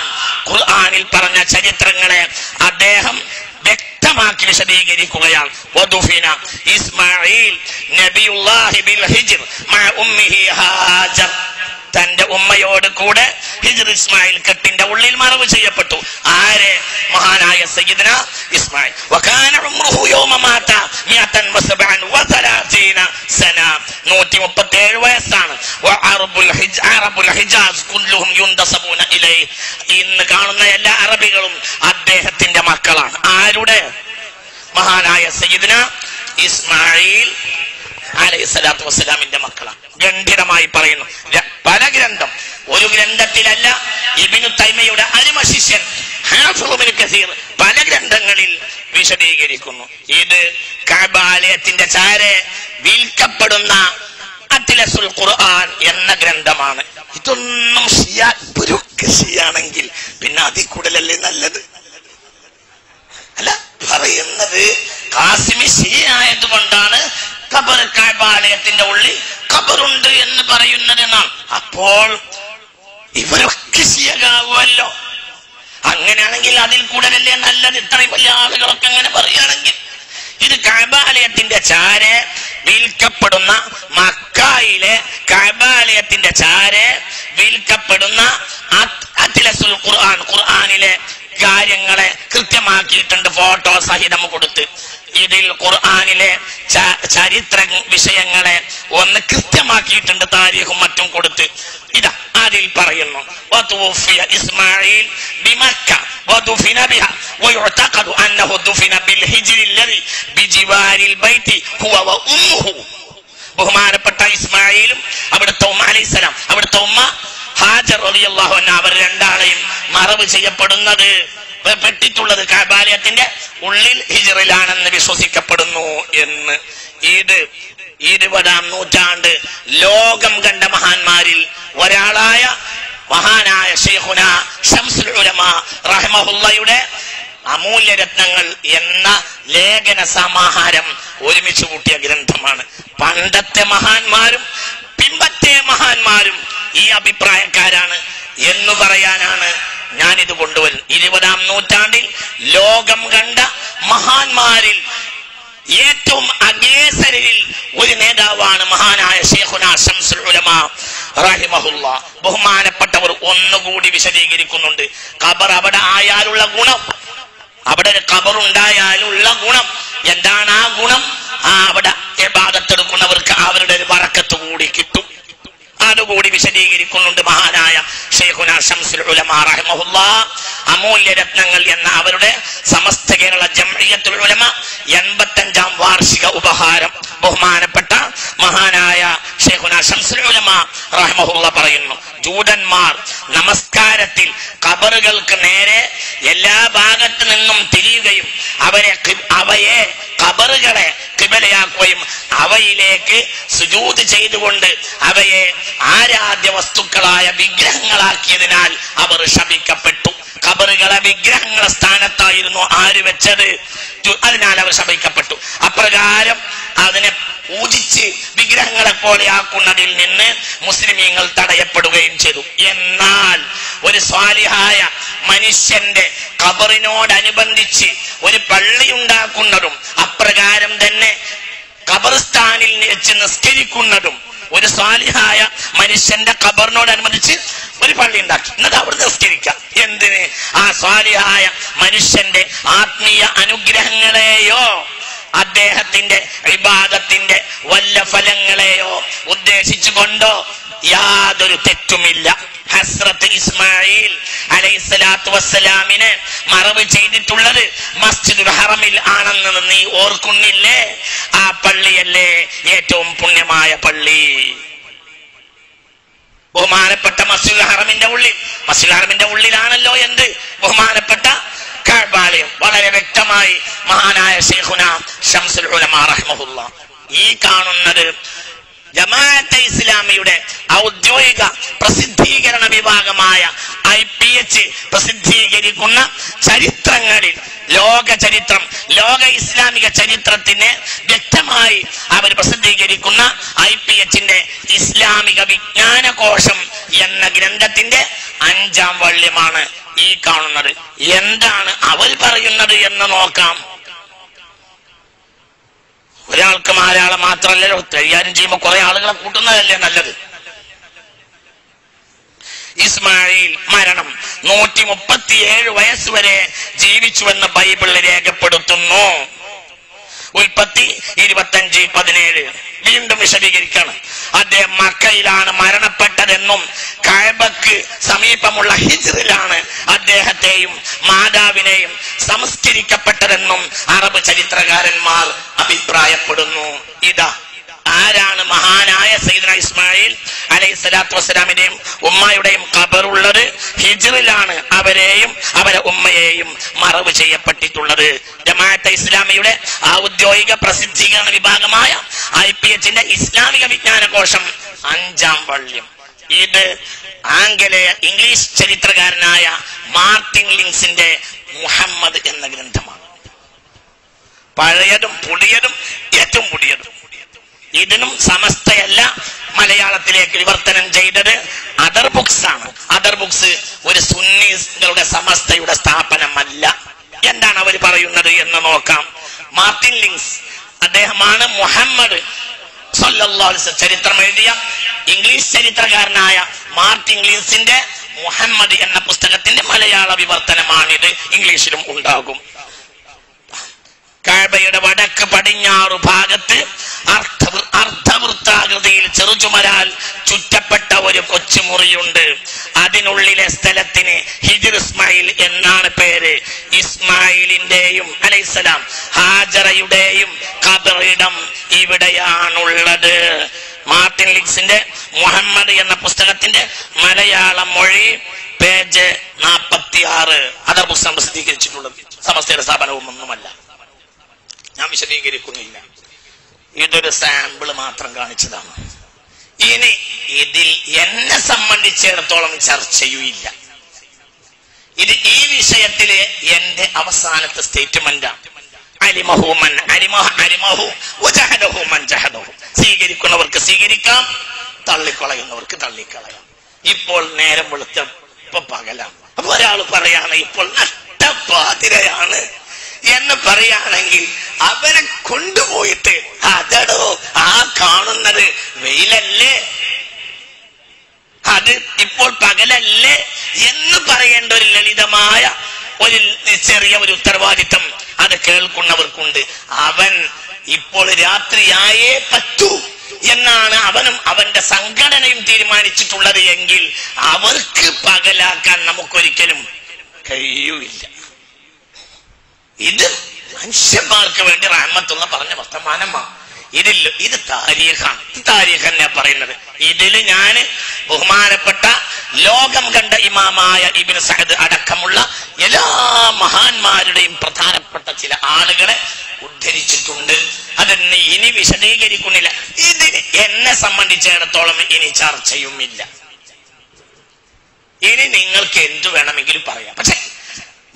ഖുർആനിൽ പറഞ്ഞ ചരിത്രങ്ങളെ അദ്ദേഹം വ്യക്തമാക്കി വിശദീകരിക്കുകയാണ് വദുഫിന ഇസ്മാഈൽ നബിയുല്ലാഹി ബിൽ ഹിജ്ർ മഅ ഉമ്മിഹി ഹാജർ തന്റെ ഉമ്മയോട് കൂടെ ഹിജ്ർ ഇസ്മായിൽ കെട്ടിന്റെ ഉള്ളിൽ മറവ് ചെയ്യപ്പെട്ടു ആരെ മഹാനായ സയ്യിദന ഇസ്മായിൽ വകാന ഉംറുഹു യൗമ മാത 137 സന 137 വയസ്സാണ് അറബുൽ ഹിജാസ് കുല്ലഹും യുൻദസബൂന ഇലൈഹി ഇന്ന് കാണുന്ന എല്ലാ അറബികളും അദ്ദേഹത്തിന്റെ മക്കളാണ് ആരുടെ മഹാനായ സയ്യിദന ഇസ്മായിൽ അലൈഹി സ്വലാത്തു വസ്സലാമിന്റെ മക്കളാണ് ഗംഭീരമായി പറയുന്നു പല ഗ്രന്ഥം ഒരു ഗ്രന്ഥത്തിലല്ല ഇബ്നു തൈമിയ്യയുടെ അരിമ ശിഷ്യൻ ഹാഫിള് ഇബ്നു കസീർ പല ഗ്രന്ഥങ്ങളിൽ വിശദീകരിക്കുന്നു ഇത് കഅബാലയത്തിന്റെ ചാരെ വിൽക്കപ്പെടുന്ന അത്ലസുൽ ഖുർആൻ എന്ന ഗ്രന്ഥമാണ് ഇതൊന്നും ശിയാ പുരുക്കശിയാണെങ്കിൽ പിന്നെ അതി കൂടുതലല്ലേ നല്ലത് അല്ല പറയുന്നത് ഖാസിമി ശിയായതുകൊണ്ടാണ് ഖബർ കഅബാലയത്തിന്റെ ഉള്ളിൽ ഖബറുണ്ട് എന്ന് പറയുന്നതെന്നാണ് അപ്പോൾ ഇവരൊക്കെ ശിയയാവുമല്ലോ അങ്ങനെയാണെങ്കിൽ അതിൽ കൂടുതലല്ലേ നല്ലത് ഇത്രയും വലിയ ആളുകളൊക്കെ അങ്ങനെ പറയുകയാണെങ്കിൽ ഇത് കഅബാലയത്തിന്റെ ചാരെ വിൽക്കപ്പെടുന്ന മക്കയിലെ കഅബാലയത്തിന്റെ ചാരെ വിൽക്കപ്പെടുന്ന അത്ലസുൽ ഖുർആൻ ഖുർആനിലെ കാര്യങ്ങളെ കൃത്യമാക്കിയിട്ടുണ്ട് ഫോട്ടോ സഹിതം കൊടുത്ത് ഇതിൽ ഖുർആനിലെ ചരിത്ര വിഷയങ്ങളെ ഒന്ന് കൃത്യമാക്കിയിട്ടുണ്ട് താരീഖും മറ്റും കൊടുത്ത് ഇതാ അതിൽ പറയുന്നു വതുഫിയ ഇസ്മാഈൽ ബിമക്ക വദുഫിന ബിഹാ വയുതഖദു അന്നഹു ദുഫിന ബിൽ ഹിജ്റിൽ ലദി ബിജിവാരിൽ ബൈതി ഹുവ വ ഉമ്മുഹു ബഹുമാനപ്പെട്ട ഇസ്മാഈലും അവിടുത്തെ ഉമ്മ അലൈഹിസ്സലാം അവിടുത്തെ ഉമ്മ ഹാജർ റളിയല്ലാഹു അൻഹ അവർ രണ്ടാളെയും മറവ് ചെയ്യപ്പെടുന്നത് പെട്ടിട്ടുള്ളത് കഅബാലയത്തിന്റെ ഉള്ളിൽ ഹിജ്റിലാണെന്ന് വിശ്വസിക്കപ്പെടുന്നു എന്ന് ഇത് 20-ാം നൂറ്റാണ്ട് ലോകം കണ്ട മഹാന്മാരിൽ ഒരാളായ മഹാനായ ശൈഖുന ശംസുൽ ഉലമാ റഹ്മഹുള്ളയുടെ അമൂല്യ രത്നങ്ങൾ എന്ന ലേഖന സമാഹാരം ഒരുമിച്ച് കൂട്ടിയ ഗ്രന്ഥമാണ് പണ്ടത്തെ മഹാന്മാരും പിമ്പത്തെ മഹാന്മാരും ഈ അഭിപ്രായക്കാരാണ് എന്ന് പറയാനാണ് ഞാനിത് കൊണ്ടുവരുന്നത് 20-ാം നൂറ്റാണ്ടിൽ ലോകം കണ്ട മഹാന്മാരിൽ ഏറ്റവും അഗേസരിൽ ഒരു നേതാവാണ് മഹാനായ ശൈഖുന ശംസുൽ ഉലമാ റഹിമഹുല്ലാ ബഹുമാനപ്പെട്ടവർ ഒന്നുകൂടി വിശദീകരിക്കുന്നുണ്ട് ഖബർ അവിടെ ആയാലുള്ള ഗുണം അവിടെ ഒരു ഖബർ ഉണ്ടായാലുള്ള ഗുണം എന്താണ് ആ ഗുണം ആ അവിടെ ഇബാദത്ത് എടുക്കുന്നവർക്ക് അവരുടെ ഒരു ബറക്കത്ത് കൂടി കിട്ടും അതുകൂടി വിശദീകരിക്കുന്നുണ്ട് മഹാനായ ശൈഖുന ശംസുൽ ഉലമാ റഹിമഹുല്ലാ അമൂല്യ രത്നങ്ങൾ എന്ന അവരുടെ സമസ്ത കേരള ജംഇയ്യത്തുൽ ഉലമ 85 ആം വാർഷിക ഉപഹാരം ബഹുമാനപ്പെട്ട മഹാനായ ശൈഖുനാ ശംസുൽ ഉലമ റഹ്മഹുള്ള പറയുന്നു ജൂതന്മാർ നമസ്കാരത്തിൽ ഖബറുകൾക്ക് നേരെ എല്ലാ ഭാഗത്തു നിന്നും തിരിയുകയും അവയെ ഖബറുകളെ ഖിബലയാക്കുകയും അവയിലേക്ക് സുജൂദ് ചെയ്തുകൊണ്ട് അവയെ ആരാധ്യ വസ്തുക്കളായ വിഗ്രഹങ്ങളാക്കിയതിനാൽ അവർ ശപിക്കപ്പെട്ടു ഖബറുകളെ വിഗ്രഹങ്ങളെ സ്ഥാനത്തായിരുന്നു ആര് വെച്ചത് അതിനാൽ അവർ ശപിക്കപ്പെട്ടു അപ്രകാരം അതിനെ പൂജിച്ച് വിഗ്രഹങ്ങളെ പോലെയാക്കുന്നതിൽ നിന്ന് മുസ്ലിമീങ്ങൾ തടയപ്പെടുകയും ചെയ്തു എന്നാൽ ഒരു സ്വാലിഹായ മനുഷ്യന്റെ ഖബറിനോടനുബന്ധിച്ച് ഒരു പള്ളി ഉണ്ടാക്കുന്നതും അപ്രകാരം തന്നെ ഖബർസ്ഥാനിൽ വെച്ച് നിസ്കരിക്കുന്നതും ഒരു സ്വാലിഹായ മനുഷ്യന്റെ ഖബറിനോടനുബന്ധിച്ച് ഒരു പള്ളി ഉണ്ടാക്കി എന്നിട്ട് അവിടെ നിസ്കരിക്കാം എന്തിന് ആ സ്വാലിഹായ മനുഷ്യന്റെ ആത്മീയ അനുഗ്രഹങ്ങളെയോ അദ്ദേഹത്തിന്റെ ഇബാദത്തിന്റെ വല്ല ഫലങ്ങളെയോ ഉദ്ദേശിച്ചുകൊണ്ടോ യാതൊരു തെറ്റുമില്ല ഹസ്രത്ത് ഇസ്മായിൽ അലൈഹിസ്സലാത്തു വസ്സലാമിനെ മറവ് ചെയ്തിട്ടുള്ളത് മസ്ജിദുൽ ഹറമിൽ ആണെന്ന് നീ ഓർക്കുന്നില്ലേ ആ പള്ളിയല്ലേ ഏറ്റവും പുണ്യമായ പള്ളി ബഹുമാനപ്പെട്ട മസ്ജിദുൽ ഹറമിന്റെ ഉള്ളിൽ മസ്ജിദുൽ ഹറമിന്റെ ഉള്ളിലാണല്ലോ എന്ത് ബഹുമാനപ്പെട്ട കഅബാലയം വളരെ വ്യക്തമായി മഹാനായ ശൈഖുനാ ശംസുൽ ഉലമ റഹ്മഹുള്ള ഈ കാണുന്നത് ജമാഅത്തെ ഇസ്ലാമിയുടെ ഔദ്യോഗിക പ്രസിദ്ധീകരണ വിഭാഗമായ IPH പ്രസിദ്ധീകരിക്കുന്ന ചരിത്രങ്ങളിൽ ലോക ചരിത്രം ലോക ഇസ്ലാമിക ചരിത്രത്തിന് വ്യക്തമായി അവർ പ്രസിദ്ധീകരിക്കുന്ന IPHന്റെ ഇസ്ലാമിക വിജ്ഞാനകോശം എന്ന ഗ്രന്ഥത്തിന്റെ 5-ാം വള്ളിയമാണ് ഈ കാണുന്നത് എന്താണ് അവർ പറയുന്നത് എന്ന് നോക്കാം ഒരാൾക്ക് മാരാളെ മാത്രമല്ലല്ലോ കൈകാര്യം ചെയ്യുമ്പോൾ കുറെ ആളുകളെ കൂട്ടുന്നതല്ലേ നല്ലത് ഇസ്മായിൽ മരണം 137 വയസ്സുവരെ ജീവിച്ചുവെന്ന് ബൈബിൾ രേഖപ്പെടുത്തുന്നു ഉൽപ്പത്തി 25:17 വീണ്ടും വിശദീകരിക്കണം അദ്ദേഹം മക്കയിലാണ് മരണപ്പെട്ടതെന്നും കഅബക്ക് സമീപമുള്ള ഹിജ്റിലാണ് അദ്ദേഹത്തെയും മാതാവിനെയും സംസ്കരിക്കപ്പെട്ടതെന്നും അറബ് ചരിത്രകാരന്മാർ അഭിപ്രായപ്പെടുന്നു ഇതാ ആരാണ് മഹാനായ സയ്യിദ്ന ഇസ്മായിൽ അലൈഹിസ്സലാത്തു വസ്സലാമിന്റെയും ഉമ്മയുടെയും ഖബറുള്ളത് ഹിജ്റിലാണ് അവരെയും അവരെ ഉമ്മയെയും മറവ് ചെയ്യപ്പെട്ടിട്ടുള്ളത് ജമാഅത്തെ ഇസ്ലാമിയുടെ ഔദ്യോഗിക പ്രസിദ്ധീകരണ വിഭാഗമായ IPHന്റെ ഇസ്ലാമിക വിജ്ഞാനകോശം 5-ാം വള്ളിയം ഇത് ആംഗലേയ ഇംഗ്ലീഷ് ചരിത്രകാരനായ മാർട്ടിൻ ലിങ്സിന്റെ മുഹമ്മദ് എന്ന ഗ്രന്ഥമാണ് പഴയതും പുതിയതും ഏറ്റവും പുതിയതും ഇതിനും സമസ്തയല്ല മലയാളത്തിലേക്ക് വിവർത്തനം ചെയ്തത് അദർ ബുക്സ് ആണ് അദർ ബുക്സ് ഒരു സുന്നികളുടെ സമസ്തയുടെ സ്ഥാപനമല്ല എന്താണ് അവർ പറയുന്നത് എന്ന് നോക്കാം മാർട്ടിൻ ലിങ്സ് അദ്ദേഹമാണ് മുഹമ്മദ് സല്ലല്ലാഹു അലൈഹി വസല്ലം ചരിത്രം എഴുതിയ ഇംഗ്ലീഷ് ചരിത്രകാരനായ മാർട്ടിൻ ലിങ്സിന്റെ മുഹമ്മദ് എന്ന പുസ്തകത്തിന്റെ മലയാള വിവർത്തനമാണിത് ഇംഗ്ലീഷിലും ഉണ്ടാകും കഅബയുടെ വടക്ക് പടിഞ്ഞാറ് ഭാഗത്ത് അർദ്ധവൃത്താകൃതിയിൽ ചെറുചുമരാൽ ചുറ്റപ്പെട്ട ഒരു കൊച്ചുമുറിയുണ്ട് അതിനുള്ളിലെ സ്ഥലത്തിന് ഹിജ്ർ ഇസ്മായിൽ എന്നാണ് പേര് ഇസ്മായിലിന്റെയും അലൈഹിസ്സലാം ഹാജറയുടെയും ഖബറിടം ഇവിടെയാണുള്ളത് മാർട്ടിൻ ലിക്സിന്റെ മുഹമ്മദ് എന്ന പുസ്തകത്തിന്റെ മലയാള മൊഴി പേജ് 46 അതർ പുസ്തകം പ്രസിദ്ധീകരിച്ചിട്ടുള്ളത് സമസ്തയുടെ സ്ഥാപനവും ഒന്നുമല്ല ഞാൻ വിശദീകരിക്കുന്നില്ല ഇതൊരു സാമ്പിള് മാത്രം കാണിച്ചതാണ് ഇനി ഇതിൽ എന്നെ സംബന്ധിച്ചിടത്തോളം ചർച്ചയുമില്ല ഇത് ഈ വിഷയത്തിലെ എന്റെ അവസാനത്തെ സ്റ്റേറ്റ്മെന്റാണ് സ്വീകരിക്കുന്നവർക്ക് സ്വീകരിക്കാം തള്ളിക്കളയുന്നവർക്ക് തള്ളിക്കളയാം ഇപ്പോൾ നേരം വെളുത്തപ്പോ പകലാണ് അപ്പൊ ഒരാൾ പറയാണ് ഇപ്പോൾ നട്ടപ്പാതിരയാണ് എന്ന് പറയുകയാണെങ്കിൽ അവനെ കൊണ്ടുപോയിട്ട് അതടോ ആ കാണുന്നത് വെയിലല്ലേ അത് ഇപ്പോൾ പകലല്ലേ എന്ന് പറയേണ്ട ഒരു ലളിതമായ ഒരു ചെറിയ ഒരു ഉത്തരവാദിത്തം അത് കേൾക്കുന്നവർക്കുണ്ട് അവൻ ഇപ്പോൾ രാത്രിയായേ പറ്റൂ എന്നാണ് അവനും അവന്റെ സംഘടനയും തീരുമാനിച്ചിട്ടുള്ളത് എങ്കിൽ അവർക്ക് പകലാക്കാൻ നമുക്കൊരിക്കലും കഴിയൂല്ല ഇത് മനുഷ്യന്മാർക്ക് വേണ്ടി റഹ്മത്തുള്ള പറഞ്ഞ വർത്തമാനമാണ്. ഇത് താരീഖാണ്, ഇത് താരീഖ് തന്നെയാ പറയുന്നത്. ഇതില് ഞാൻ ബഹുമാനപ്പെട്ട ലോകം കണ്ട ഇമാമായ ഇബ്നു സഅദ് അടക്കമുള്ള എല്ലാ മഹാന്മാരുടെയും പ്രധാനപ്പെട്ട ചില ആളുകളെ ഉദ്ധരിച്ചിട്ടുണ്ട്. അതെന്നെ ഇനി വിശദീകരിക്കുന്നില്ല. ഇതിന് എന്നെ സംബന്ധിച്ചിടത്തോളം ഇനി ചർച്ചയുമില്ല. ഇനി നിങ്ങൾക്ക് എന്തു വേണമെങ്കിലും പറയാം. പക്ഷെ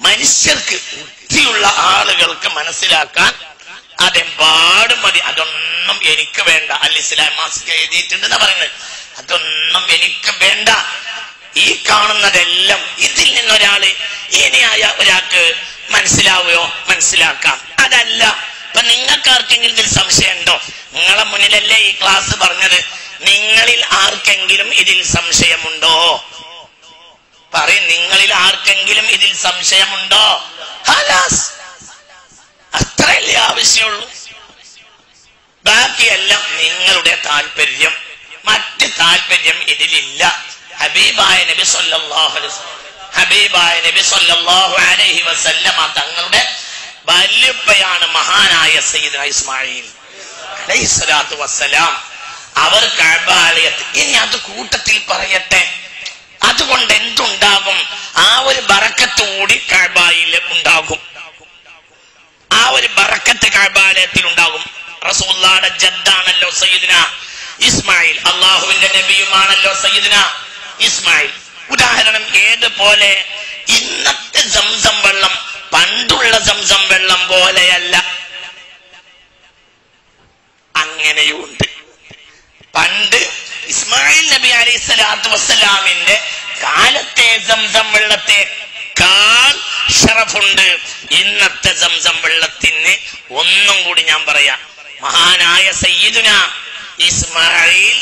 മനുഷ്യർക്ക്, ബുദ്ധിയുള്ള ആളുകൾക്ക് മനസ്സിലാക്കാൻ അതെമ്പാടും മതി. അതൊന്നും എനിക്ക് വേണ്ട. അൽ ഇസ്ലാം മാസിക എഴുതിയിട്ടുണ്ടെന്ന് പറയുന്നത് അതൊന്നും എനിക്ക് വേണ്ട. ഈ കാണുന്നതെല്ലാം ഇതിൽ നിന്നൊരാള് ഇനിയായ ഒരാൾക്ക് മനസ്സിലാവുകയോ മനസ്സിലാക്കാം. അതല്ല, ഇപ്പൊ നിങ്ങൾക്ക് ആർക്കെങ്കിലും ഇതിൽ സംശയം ഉണ്ടോ? നിങ്ങളെ മുന്നിലല്ലേ ഈ ക്ലാസ് പറഞ്ഞത്. നിങ്ങളിൽ ആർക്കെങ്കിലും ഇതിൽ സംശയമുണ്ടോ? പറയും. നിങ്ങളിൽ ആർക്കെങ്കിലും ഇതിൽ സംശയമുണ്ടോ? ഖലാസ്, അത്രയല്ലേ ആവശ്യമുള്ളൂ. ബാക്കിയെല്ലാം നിങ്ങളുടെ താല്പര്യം. മറ്റ് താല്പര്യം ഇതിലില്ല. ഹബീബായ നബി സല്ലല്ലാഹു അലൈഹി വസല്ലം, ഹബീബായ നബി സല്ലല്ലാഹു അലൈഹി വസല്ലം തങ്ങളുടെ വല്യുപ്പയാണ് മഹാനായ സയ്യിദ്ന ഇസ്മാഈൽ അലൈഹി സ്വലാത്തു വസ്സലാം. അവർ കഅബാലയത്ത്, ഇനി അത് കൂട്ടത്തിൽ പറയട്ടെ, അതുകൊണ്ട് എന്തുണ്ടാകും? ആ ഒരു ബറക്കത്ത് കൂടി കഅബായിൽ ഉണ്ടാകും. ആ ഒരു ബറക്കത്ത് കഅബാലയത്തിൽ ഉണ്ടാകും. റസൂലുള്ളാഹിയുടെ ജദ്ദാണല്ലോ സയ്യിദ്ന ഇസ്മായിൽ, അല്ലാഹുവിന്റെ നബിയുമാണല്ലോ സയ്യിദ്ന ഇസ്മായിൽ. ഉദാഹരണം ഏതുപോലെ? ഇന്നത്തെ സംസം വെള്ളം പണ്ടുള്ള സംസം വെള്ളം പോലെയല്ല. അങ്ങനെയുണ്ട്. പണ്ട് ഇസ്മായിൽ നബി അലൈഹി സ്വലാത്തു വസ്സലാമിന്റെ കാലത്തെ സംസം വെള്ളത്തെക്കാൾ ഷറഫുണ്ട് ഇന്നത്തെ സംസം വെള്ളത്തിന്. ഒന്നും കൂടി ഞാൻ പറയാം. മഹാനായ സയ്യിദുന ഇസ്മായിൽ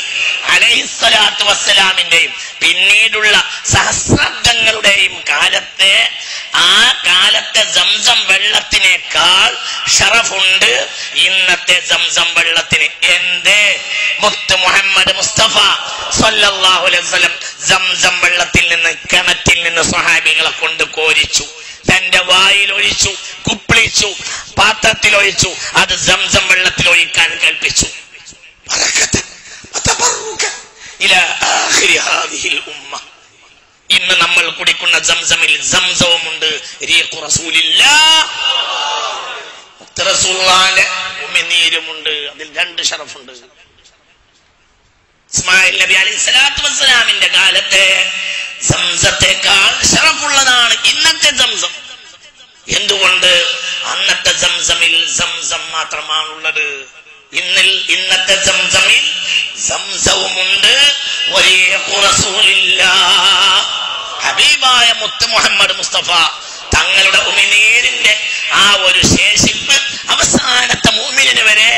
അലൈഹി സ്വലാത്തു വസ്സലാമിന്റെയും പിന്നീടുള്ള സഹസ്രാബ്ദങ്ങളുടെയും കാലത്തെ, ആ കാലത്തെ സംസം വെള്ളത്തിനേക്കാൾ ഷറഫുണ്ട് ഇന്നത്തെ സംസം വെള്ളത്തിന്. എന്തേ? മുത്ത് മുഹമ്മദ് മുസ്തഫ സല്ലല്ലാഹു അലൈഹി വസല്ലം സംസം വെള്ളത്തിൽ നിന്ന്, കിണറ്റിൽ നിന്ന് സ്വഹാബികളെ കൊണ്ട് കോരിച്ചു, തന്റെ വായിൽ ഒഴിച്ചു, കുപ്പിളിച്ചു, പാത്രത്തിൽ ഒഴിച്ചു, അത് സംസം വെള്ളത്തിൽ ഒഴിക്കാൻ കൽപ്പിച്ചു. ഇന്ന് നമ്മൾ കുടിക്കുന്ന സംസമിൽ സംസവും ഉണ്ട്. റീഖു റസൂലില്ലാഹ്, റസൂലുള്ളാഹിന്റെ ഉമിനീരുമുണ്ട്. അതിൽ രണ്ട് ഷറഫുണ്ട്. ഇസ്മായിൽ നബി അലൈഹി സ്വലാത്തു വസ്സലാമിന്റെ കാലത്തെ സംസത്തേക്കാൾ ഷറഫുള്ളതാണ് ഇന്നത്തെ സംസം. എന്തുകൊണ്ട്? അന്നത്തെ സംസമിൽ സംസം മാത്രമാണുള്ളത്. ഇന്നത്തെ സംസമിൽ സംസവുമുണ്ട്. ഹബീബായ മുത്ത് മുഹമ്മദ് മുസ്തഫ തങ്ങളുടെ ഉമിനീരിന്റെ ആ ഒരു ശേഷിപ്പ് അവസാനത്തെ മുഅ്മിനിന് വരെ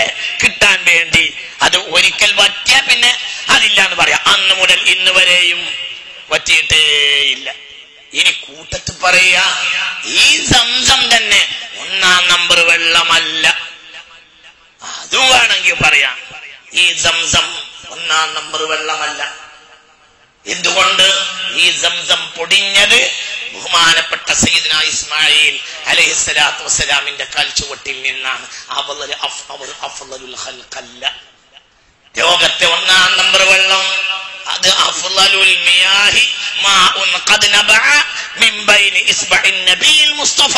കിട്ടാൻ വേണ്ടി, അത് ഒരിക്കൽ വറ്റിയാ പിന്നെ അതില്ലാന്ന് പറയാം. അന്ന് മുതൽ ഇന്ന് വരെയും വറ്റിയിട്ടേ ഇല്ല. ഇനി കൂട്ടത്തിൽ പറയാ, ഈ സംസം തന്നെ ഒന്നാം നമ്പർ വെള്ളമല്ല. അതും വേണമെങ്കിൽ പറയാം, ഈ സംസം ഒന്നാം നമ്പർ വെള്ളമല്ല. എന്തുകൊണ്ട്? ഈ സംസം പൊടിഞ്ഞത് ബഹുമാനപ്പെട്ട സയ്യിദ്ന ഇസ്മായിൽ അലൈഹി സ്വലാത്തു വസ്സലാമിന്റെ കാൽച്ചുവട്ടിൽ നിന്നാണ്. അഫ്ളലുൽ ഖൽഖല്ല, ലോകത്തെ ഒന്നാം നമ്പർ വെള്ളം. അത് അഫ്ളലുൽ മിയാഹി മാഉൻ ഖദ് നബഅ മിൻ ബൈനി ഇസ്ബഇൻ നബിയിൽ മുസ്തഫ,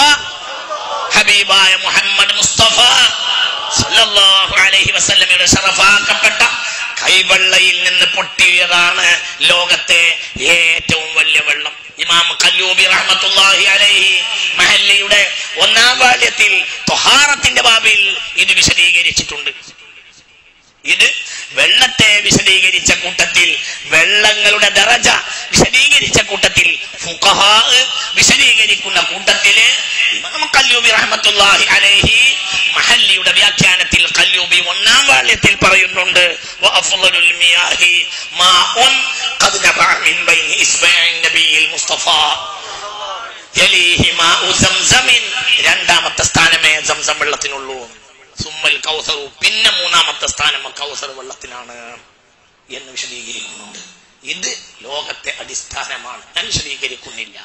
ഹബീബായ മുഹമ്മദ് മുസ്തഫ സല്ലല്ലാഹു അലൈഹി വസല്ലമയുടെ ശറഫാക്കപ്പെട്ട കൈവെള്ളയിൽ നിന്ന് പൊട്ടിയതാണ് ലോകത്തെ ഏറ്റവും വലിയ വെള്ളം. ഇമാം ഖല്ലൂബി റഹ്മത്തുള്ളാഹി അലൈഹി മഹല്ലിയുടെ ഒന്നാം വാല്യത്തിൽ ത്വഹാറത്തിന്റെ ബാബിൽ ഇത് വിശദീകരിച്ചിട്ടുണ്ട്. ഇത് വെള്ളത്തെ വിശദീകരിച്ച കൂട്ടത്തിൽ, വെള്ളങ്ങളുടെ ദറജ വിശദീകരിച്ച കൂട്ടത്തിൽ, ഫുഖഹാ വിശദീകരിക്കുന്ന കൂട്ടത്തില് ഇമാം ഖല്ലൂബി റഹ്മത്തുള്ളാഹി അലൈഹി മഹല്ലിയുടെ വ്യാഖ്യാനത്തിൽ ഖല്ലൂബി ഒന്നാം വാല്യത്തിൽ പറയുന്നുണ്ട്, വഅഫ്ളലുൽ മിയാഹി മാഉൻ ഖദ് നബഅ മിൻ ബൈനി ഇസ്ബഈൻ നബിയിൽ മുസ്തഫ യലീഹി മാഉ സംസമിൻ. രണ്ടാമത്തെ സ്ഥാനമേ സംസം വെള്ളത്തിനുള്ളൂ. സുമ്മൽ കൗസറു, പിന്നെ മൂന്നാമത്തെ സ്ഥാനം കൗസർ വെള്ളത്തിനാണ് എന്ന് വിശദീകരിക്കുന്നുണ്ട്. ഇത് ലോകത്തെ അടിസ്ഥാനമാണ്. ഞാൻ വിശദീകരിക്കുന്നില്ല.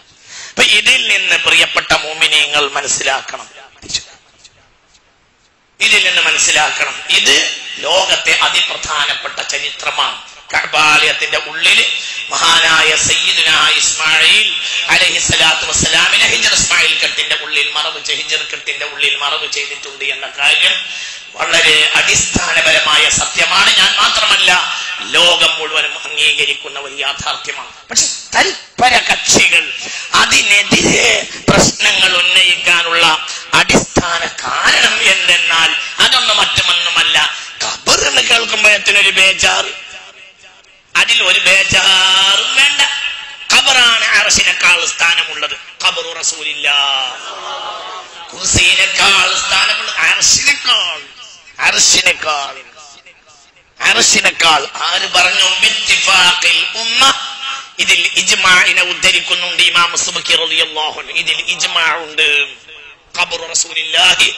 അപ്പൊ ഇതിൽ നിന്ന് പ്രിയപ്പെട്ട മുഅ്മിനീങ്ങൾ മനസ്സിലാക്കണം. ഇതിൽ നിന്ന് മനസ്സിലാക്കണം ഇത് ലോകത്തെ അതിപ്രധാനപ്പെട്ട ചരിത്രമാണ് കഅബാലയത്തിന്റെ ഉള്ളിൽ മഹാനായ സയ്യിദുനാ ഇസ്മാഈൽ അലൈഹി സ്വലാത്തു വസ്സലാമിനെ ഹിജ്റ ഇസ്മാഈൽ കെട്ടിന്റെ ഉള്ളിൽ മറവ് ചെയ്ത് ഹിജ്റ കെട്ടിന്റെ ഉള്ളിൽ മറവ് ചെയ്തിട്ടുണ്ട് എന്ന കാര്യം വളരെ അടിസ്ഥാനപരമായ സത്യമാണ്. ഞാൻ മാത്രമല്ല ലോകം മുഴുവനും അംഗീകരിക്കുന്ന ഒരു യാഥാർത്ഥ്യമാണ്. പക്ഷെ തൽപര കക്ഷികൾ അതിനെതിരെ പ്രശ്നങ്ങൾ ഉന്നയിക്കാനുള്ള അടിസ്ഥാന കാരണം എന്തെന്നാൽ അതൊന്നും മറ്റുമൊന്നുമല്ല ഖബറിനെ കേൾക്കുമ്പോഴത്തിനൊരു ബേജാറ്, അതിൽ ഒരു ബേജാറും വേണ്ട. ഖബറാണ് അർശിനേക്കാൾ സ്ഥാനമുള്ളത്, ഖബറു റസൂലില്ലാഹ് കുർസിയേക്കാൾ സ്ഥാനമുള്ളത് അർശിനേക്കാൾ. അർശിനേക്കാൾ ആര് പറഞ്ഞു? ബിത്തിഫാഖിൽ ഉമ്മ. ഇതിൽ ഇജ്മാഇനെ ഉദ്ധരിക്കുന്നുണ്ട് ഇമാം സുബക്കി റളിയല്ലാഹു അൻഹു. ഇതിൽ ഇജ്മാ ഉണ്ട്. ഖബറു റസൂലില്ലാഹി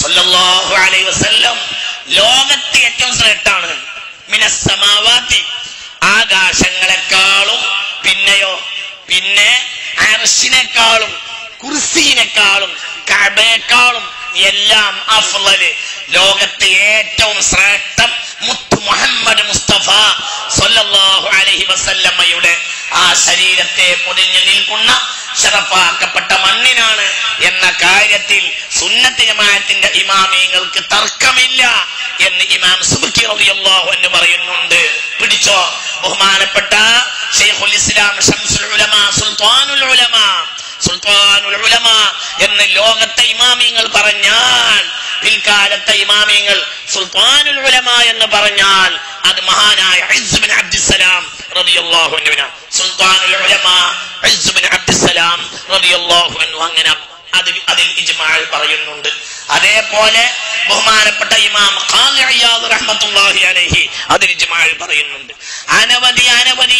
സ്വല്ലല്ലാഹു അലൈഹി വസല്ലം ലോകത്തെ ഏറ്റവും ശ്രേഷ്ഠാണ്. മിനസ്സമാവാതി ആകാശങ്ങളെക്കാളും പിന്നെയോ പിന്നെ അർശിനേക്കാളും കുർസിയേക്കാളും കഅബയേക്കാളും എല്ലാം അഫ്ളല് ലോകത്തെ ഏറ്റവും ശ്രേഷ്ഠം മുത്ത് മുഹമ്മദ് മുസ്തഫ സല്ലല്ലാഹു അലൈഹി വസല്ലമയുടെ ആ ശരീരത്തെ പൊതിഞ്ഞു നിൽക്കുന്ന ശറഫാക്കപ്പെട്ട മണ്ണിനാണ് എന്ന കാര്യത്തിൽ സുന്നത്ത് ജമാഅത്തിന്റെ ഇമാമിങ്ങൾക്ക് തർക്കമില്ല എന്ന് ഇമാം സുബ്ക്കി റളിയല്ലാഹു അൻഹു പറയുന്നുണ്ട്. പിടിച്ചോ ബഹുമാനപ്പെട്ട ശൈഖുൽ ഇസ്ലാം ശംസുൽ ഉലമാ സുൽത്താനുൽ ഉലമാ എന്ന് ലോകത്തെ ഇമാമിങ്ങൾ പറഞ്ഞാൽ, പിൽക്കാലത്തെ ഇമാമിങ്ങൾ സുൽത്താനുൽ ഉലമാ എന്ന് പറഞ്ഞാൽ അത് മഹാനായ ഇസ് ബിൻ അബ്ദുസ്സലാം റളിയല്ലാഹു അൻഹുനാണ്. സുൽത്താനുൽ ഉലമാ ഇസ് ബിൻ അബ്ദുസ്സലാം റളിയല്ലാഹു അൻഹു. അങ്ങനെ അതിൽ ഇജ്മാഅ് പറയുന്നുണ്ട്. അതേപോലെ ബഹുമാനപ്പെട്ട ഇമാം ഖാദി ഇയാദ് റഹ്മത്തുള്ളാഹി അലൈഹി അതിൽ ഇജ്മാഅ് പറയുന്നുണ്ട്. അനവധി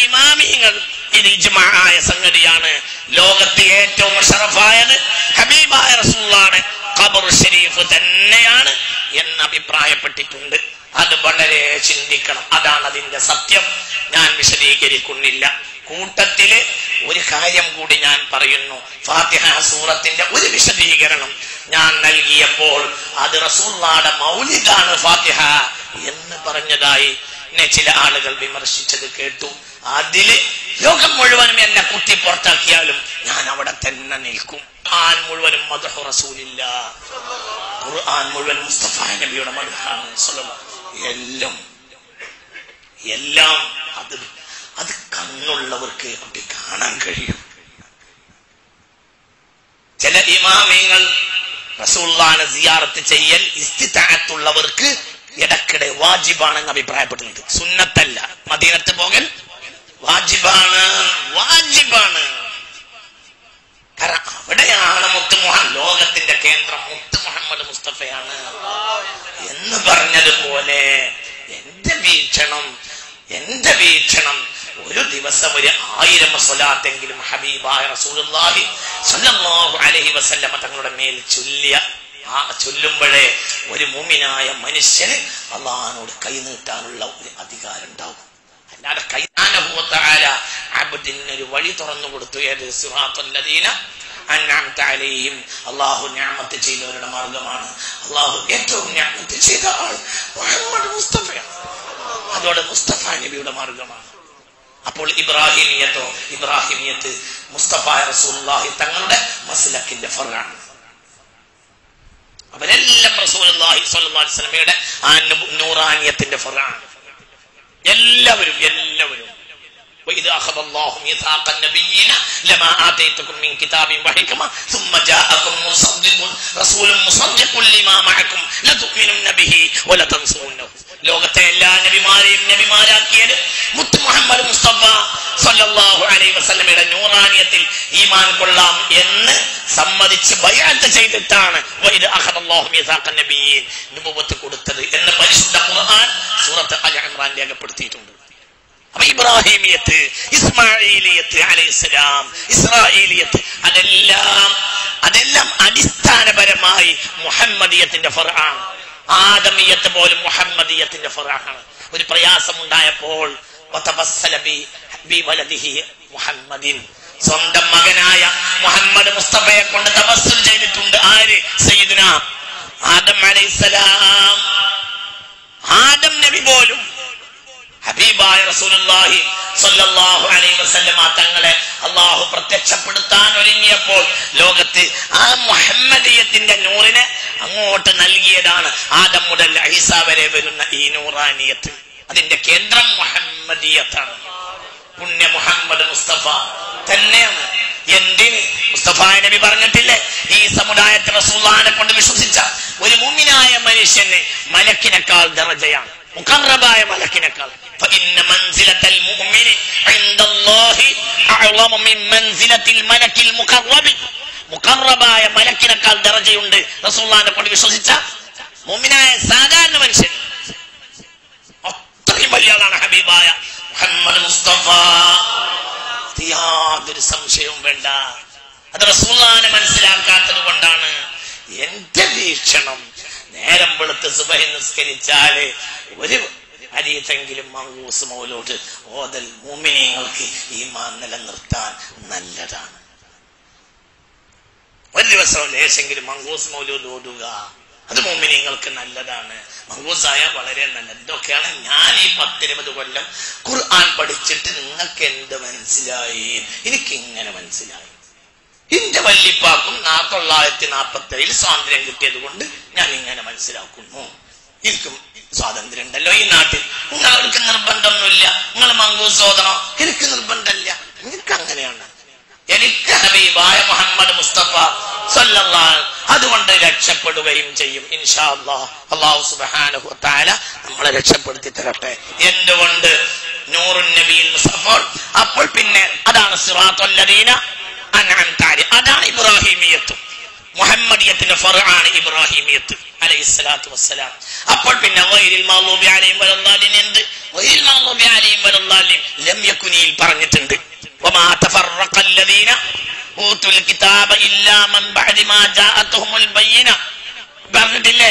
ഇമാമിങ്ങൾ ഇത് ഇജ്മാഅായ സംഗതിയാണ്. ലോകത്തെ ഏറ്റവും അഷറഫായത് ഹബീബായ റസൂലുള്ളാണ്, ഖബർ ശരീഫ് തന്നെയാണ് എന്ന് അഭിപ്രായപ്പെട്ടിട്ടുണ്ട്. അത് വളരെ ചിന്തിക്കണം. അതാണ് അതിന്റെ സത്യം. ഞാൻ വിശദീകരിക്കുന്നില്ല. കൂട്ടത്തില് ഒരു കാര്യം കൂടി ഞാൻ പറയുന്നു. ഫാത്തിഹ സൂറത്തിന്റെ ഒരു വിശദീകരണം ഞാൻ നൽകിയപ്പോൾ അത് റസൂലുള്ളാഹിയുടെ മൗലിദാണ് ഫാത്തിഹ എന്ന് പറഞ്ഞതായി എന്നെ ചില ആളുകൾ വിമർശിച്ചത് കേട്ടു. അതില് ലോകം മുഴുവനും എന്നെ കുത്തി പുറത്താക്കിയാലും ഞാൻ അവിടെ തന്നെ നിൽക്കും. ഖുർആൻ മുഴുവനും മദ്ഹു റസൂലില്ലാഹ്, ഖുർആൻ മുഴുവൻ മുസ്തഫ നബിയുടെ മദ്ഹാണ് സ്വല്ലല്ലാഹു അലൈഹി വസല്ലം. എല്ലാം അത് കണ്ണുള്ളവർക്ക് അവിടെ കാണാൻ കഴിയും. ചില ഇമാമിങ്ങൾ റസൂലുള്ളാഹിനെ സിയാറത്ത് ചെയ്യൽ ഇസ്തിതാഅത്തുള്ളവർക്ക് ഇടക്കിടെ വാജിബാണെന്ന് അഭിപ്രായപ്പെടുന്നത്. സുന്നത്തല്ല. മദീനത്ത് പോകൽ വാജിബാണ്, വാജിബാണ്. കാരണം അവിടെയാണ് ലോകത്തിന്റെ കേന്ദ്രം മുത്ത് മുഹമ്മദ് മുസ്തഫയാണ് എന്ന് പറഞ്ഞതുപോലെ എന്റെ വീക്ഷണം ഒരു ദിവസം ഒരു 1000 സ്വലാത്തെങ്കിലും ഹബീബായ റസൂലുള്ളാഹി സ്വല്ലല്ലാഹു അലൈഹി വസല്ലം തങ്ങളുടെ മേൽ ചൊല്ലുമ്പോഴേ ഒരു മുഅ്മിനായ മനുഷ്യന് അല്ലാഹുവിനോട് കൈ നീട്ടാനുള്ള ഒരു അധികാരം ഉണ്ടാവും. അല്ലാതെ കൈനാനഹു തആല അബ്ദിന് ഒരു വഴി തുറന്നു കൊടുത്തു. ഏത്? സിറാത്തുൽ ലദീന അൻഅംത അലൈഹിം. അല്ലാഹു നിഅമത്ത് ചെയ്തവരുടെ മാർഗമാണ്. അല്ലാഹു ഏറ്റവും നിഅമത്ത് ചെയ്ത ആൾ മുഹമ്മദ് മുസ്തഫയാണ്. അതോടെ മുസ്തഫ നബിയുടെ മാർഗമാണ്. അപ്പോൾ ഇബ്രാഹിമിയത്ത് മുസ്തഫ റസൂലുള്ളാഹി തങ്ങളുടെ മസ്ലക്കിന്റെ ഫർആണ്. അവരെല്ലാം റസൂലുള്ളാഹി സ്വല്ലല്ലാഹു അലൈഹി വസല്ലമയുടെ ആ നൂറാനിയത്തിന്റെ ഫർആണ്. എല്ലാവരും وإذا أخذ الله ميثاق النبيين لما آتيتكم من كتاب وحكمة ثم جاءكم رسول مصدق لما معكم لتؤمنن به ولتنصرنه. ലോകത്തെ എല്ലാ നബിമാരെയും നബിമാരാക്കിയത് മുത്ത് മുഹമ്മദ് മുസ്തഫ സല്ലല്ലാഹു അലൈഹി വസല്ലമയുടെ നൂറാനിയത്തിൽ ഈമാൻ കൊള്ളാം എന്ന് സമ്മതിച്ച് ബൈഅത്ത് ചെയ്തിട്ടാണ് വഇദ് അഖദല്ലാഹു മീസാഖൻ നബിയ്യീൻ നബുവത്ത് കൊടുത്തത് എന്ന് പരിശുദ്ധ ഖുർആൻ സൂറത്ത് അൽ ഇംറാൻ രേഖപ്പെടുത്തിയിട്ടുണ്ട്. ഇബ്രാഹിമിയത്ത്, ഇസ്മാഈലിയത്ത് അലൈഹിസ്സലാം, ഇസ്രാഈലിയത്ത് അതെല്ലാം അടിസ്ഥാനപരമായി മുഹമ്മദിയത്തിന്റെ ഫർആണ്. ആദമിയത്ത് പോലും മുഹമ്മദിയത്തിന്റെ ഫർആണ്. ഒരു പ്രയാസമുണ്ടായപ്പോൾ സ്വന്തം മകനായ മുഹമ്മദ് മുസ്തഫയെ കൊണ്ട് തവസ്സുൽ ചെയ്തിട്ടുണ്ട്. ആര്? സയ്യിദുനാ ആദം അലൈഹിസ്സലാം ആദം നബി പോലും ഹബീബായ റസൂലുള്ളാഹി സ്വല്ലല്ലാഹു അലൈഹി വസല്ലമ തങ്ങളെ അല്ലാഹു പ്രത്യക്ഷപ്പെടുത്താൻ ഒരുങ്ങിയപ്പോൾ ലോകത്തെ ആ മുഹമ്മദിയത്തിന്റെ നൂറിനെ അങ്ങോട്ട് നൽകിയതാണ് ആദം മുതൽ ഈസ വരെ വരുന്ന ഈ നൂറാനിയത്ത്. അതിന്റെ കേന്ദ്രം മുഹമ്മദിയത്താണ്. പുണ്യ മുഹമ്മദ് മുസ്തഫ തന്നെയാണ്. എന്തിന്? മുസ്തഫ നബി പറഞ്ഞിട്ടില്ലേ, ഈ സമുദായത്തിൽ റസൂലുള്ളാഹിനെ കൊണ്ട് വിശ്വസിച്ച ഒരു മുഅ്മിനായ മനുഷ്യന് മലക്കിനേക്കാൾ ദറജയാണ്, മുഖർറബായ മലക്കിനേക്കാൾ. فإن منزلة المؤمن عند الله أعظم من منزلة الملك المقرب. മുഖർറബായ മലക്കിനേക്കാൾ ദറജയുണ്ട് റസൂലുള്ളാഹിനെ കൊണ്ട് വിശ്വസിച്ച മുഅ്മിനായ സാധാരണ മനുഷ്യൻ. അത്രയും വലിയതാണ് ഹബീബായ മുഹമ്മദ് മുസ്തഫ. യാതൊരു സംശയവും വേണ്ട, അത് റസൂലുള്ളാഹിനെ മനസ്സിലാക്കാത്തത് കൊണ്ടാണ്. എന്റെ വീക്ഷണം, നേരം വെളുത്ത് സുബഹി നിസ്കരിച്ചാല് ഒരു ഹദീസെങ്കിലും മങ്കൂസ് മൗലൂദ് ഓതൽ മുഅ്മിനീങ്ങൾക്ക് ഈമാൻ നിലനിർത്താൻ നല്ലതാണ്. ഒരു ദിവസം ലേശെങ്കിലും മങ്കൂസ് മൗലൂദ് ഓതുക, അത് മുഅ്മിനീങ്ങൾക്ക് നല്ലതാണ്. മങ്കൂസായ വളരെ നല്ല. ഇതൊക്കെയാണ് ഞാൻ ഈ 10-20 കൊല്ലം ഖുർആൻ പഠിച്ചിട്ട് നിങ്ങൾക്ക് എന്ത് മനസ്സിലായി? എനിക്കിങ്ങനെ മനസ്സിലായി. എന്റെ വല്ലിപ്പാക്കും 1947 സ്വാതന്ത്ര്യം കിട്ടിയത് കൊണ്ട് ഞാൻ ഇങ്ങനെ മനസ്സിലാക്കുന്നു. എനിക്കും സ്വാതന്ത്ര്യം ഉണ്ടല്ലോ ഈ നാട്ടിൽ. നിങ്ങൾ അവർക്ക് നിർബന്ധമൊന്നുമില്ല, നിങ്ങൾ മങ്കൂസ് ഓതണം. എനിക്ക് നിർബന്ധമില്ല, എനിക്ക് അങ്ങനെയാണ്. എനിക്ക് ഹബീബായ മുഹമ്മദ് മുസ്തഫ സല്ലല്ലാഹു അതുകൊണ്ട് രക്ഷപ്പെടുകയും ചെയ്യും ഇൻഷാ അല്ലാഹ്. അല്ലാഹു സുബ്ഹാനഹു വ തആല നമ്മളെ രക്ഷപ്പെടുത്തി തരട്ടെ. എന്തുകൊണ്ട് നൂറുൻ നബിയിൽ മുസ്തഫ? അപ്പോൾ പിന്നെ അതാണ് സിറാത്തുൽ ലദീന അൻഅംത അലൈഹി. അതാണ് ഇബ്രാഹിമിയത്ത്, മുഹമ്മദിയത്തിന്റെ ഫർആണ് ഇബ്രാഹിമിയത്ത് അലൈഹിസ്സലാത്തു വസ്സലാം. അപ്പോൾ പിന്നെ ഗൈരിൽ മഗ്ദൂബി അലൈഹിം വലദ്ദാലിൻ എന്ന് ഗൈരിൽ മഗ്ദൂബി അലൈഹിം വലദ്ദാലിൻ ലം യകുനിൽ പറഞ്ഞിട്ടുണ്ട്. വമാ തഫറഖ അല്ലദീന ഊതുൽ കിതാബ ഇല്ലാ മൻ ബഅദി മാ ജാഅത്തുഹുൽ ബയ്യിന. പറഞ്ഞിട്ടില്ലേ,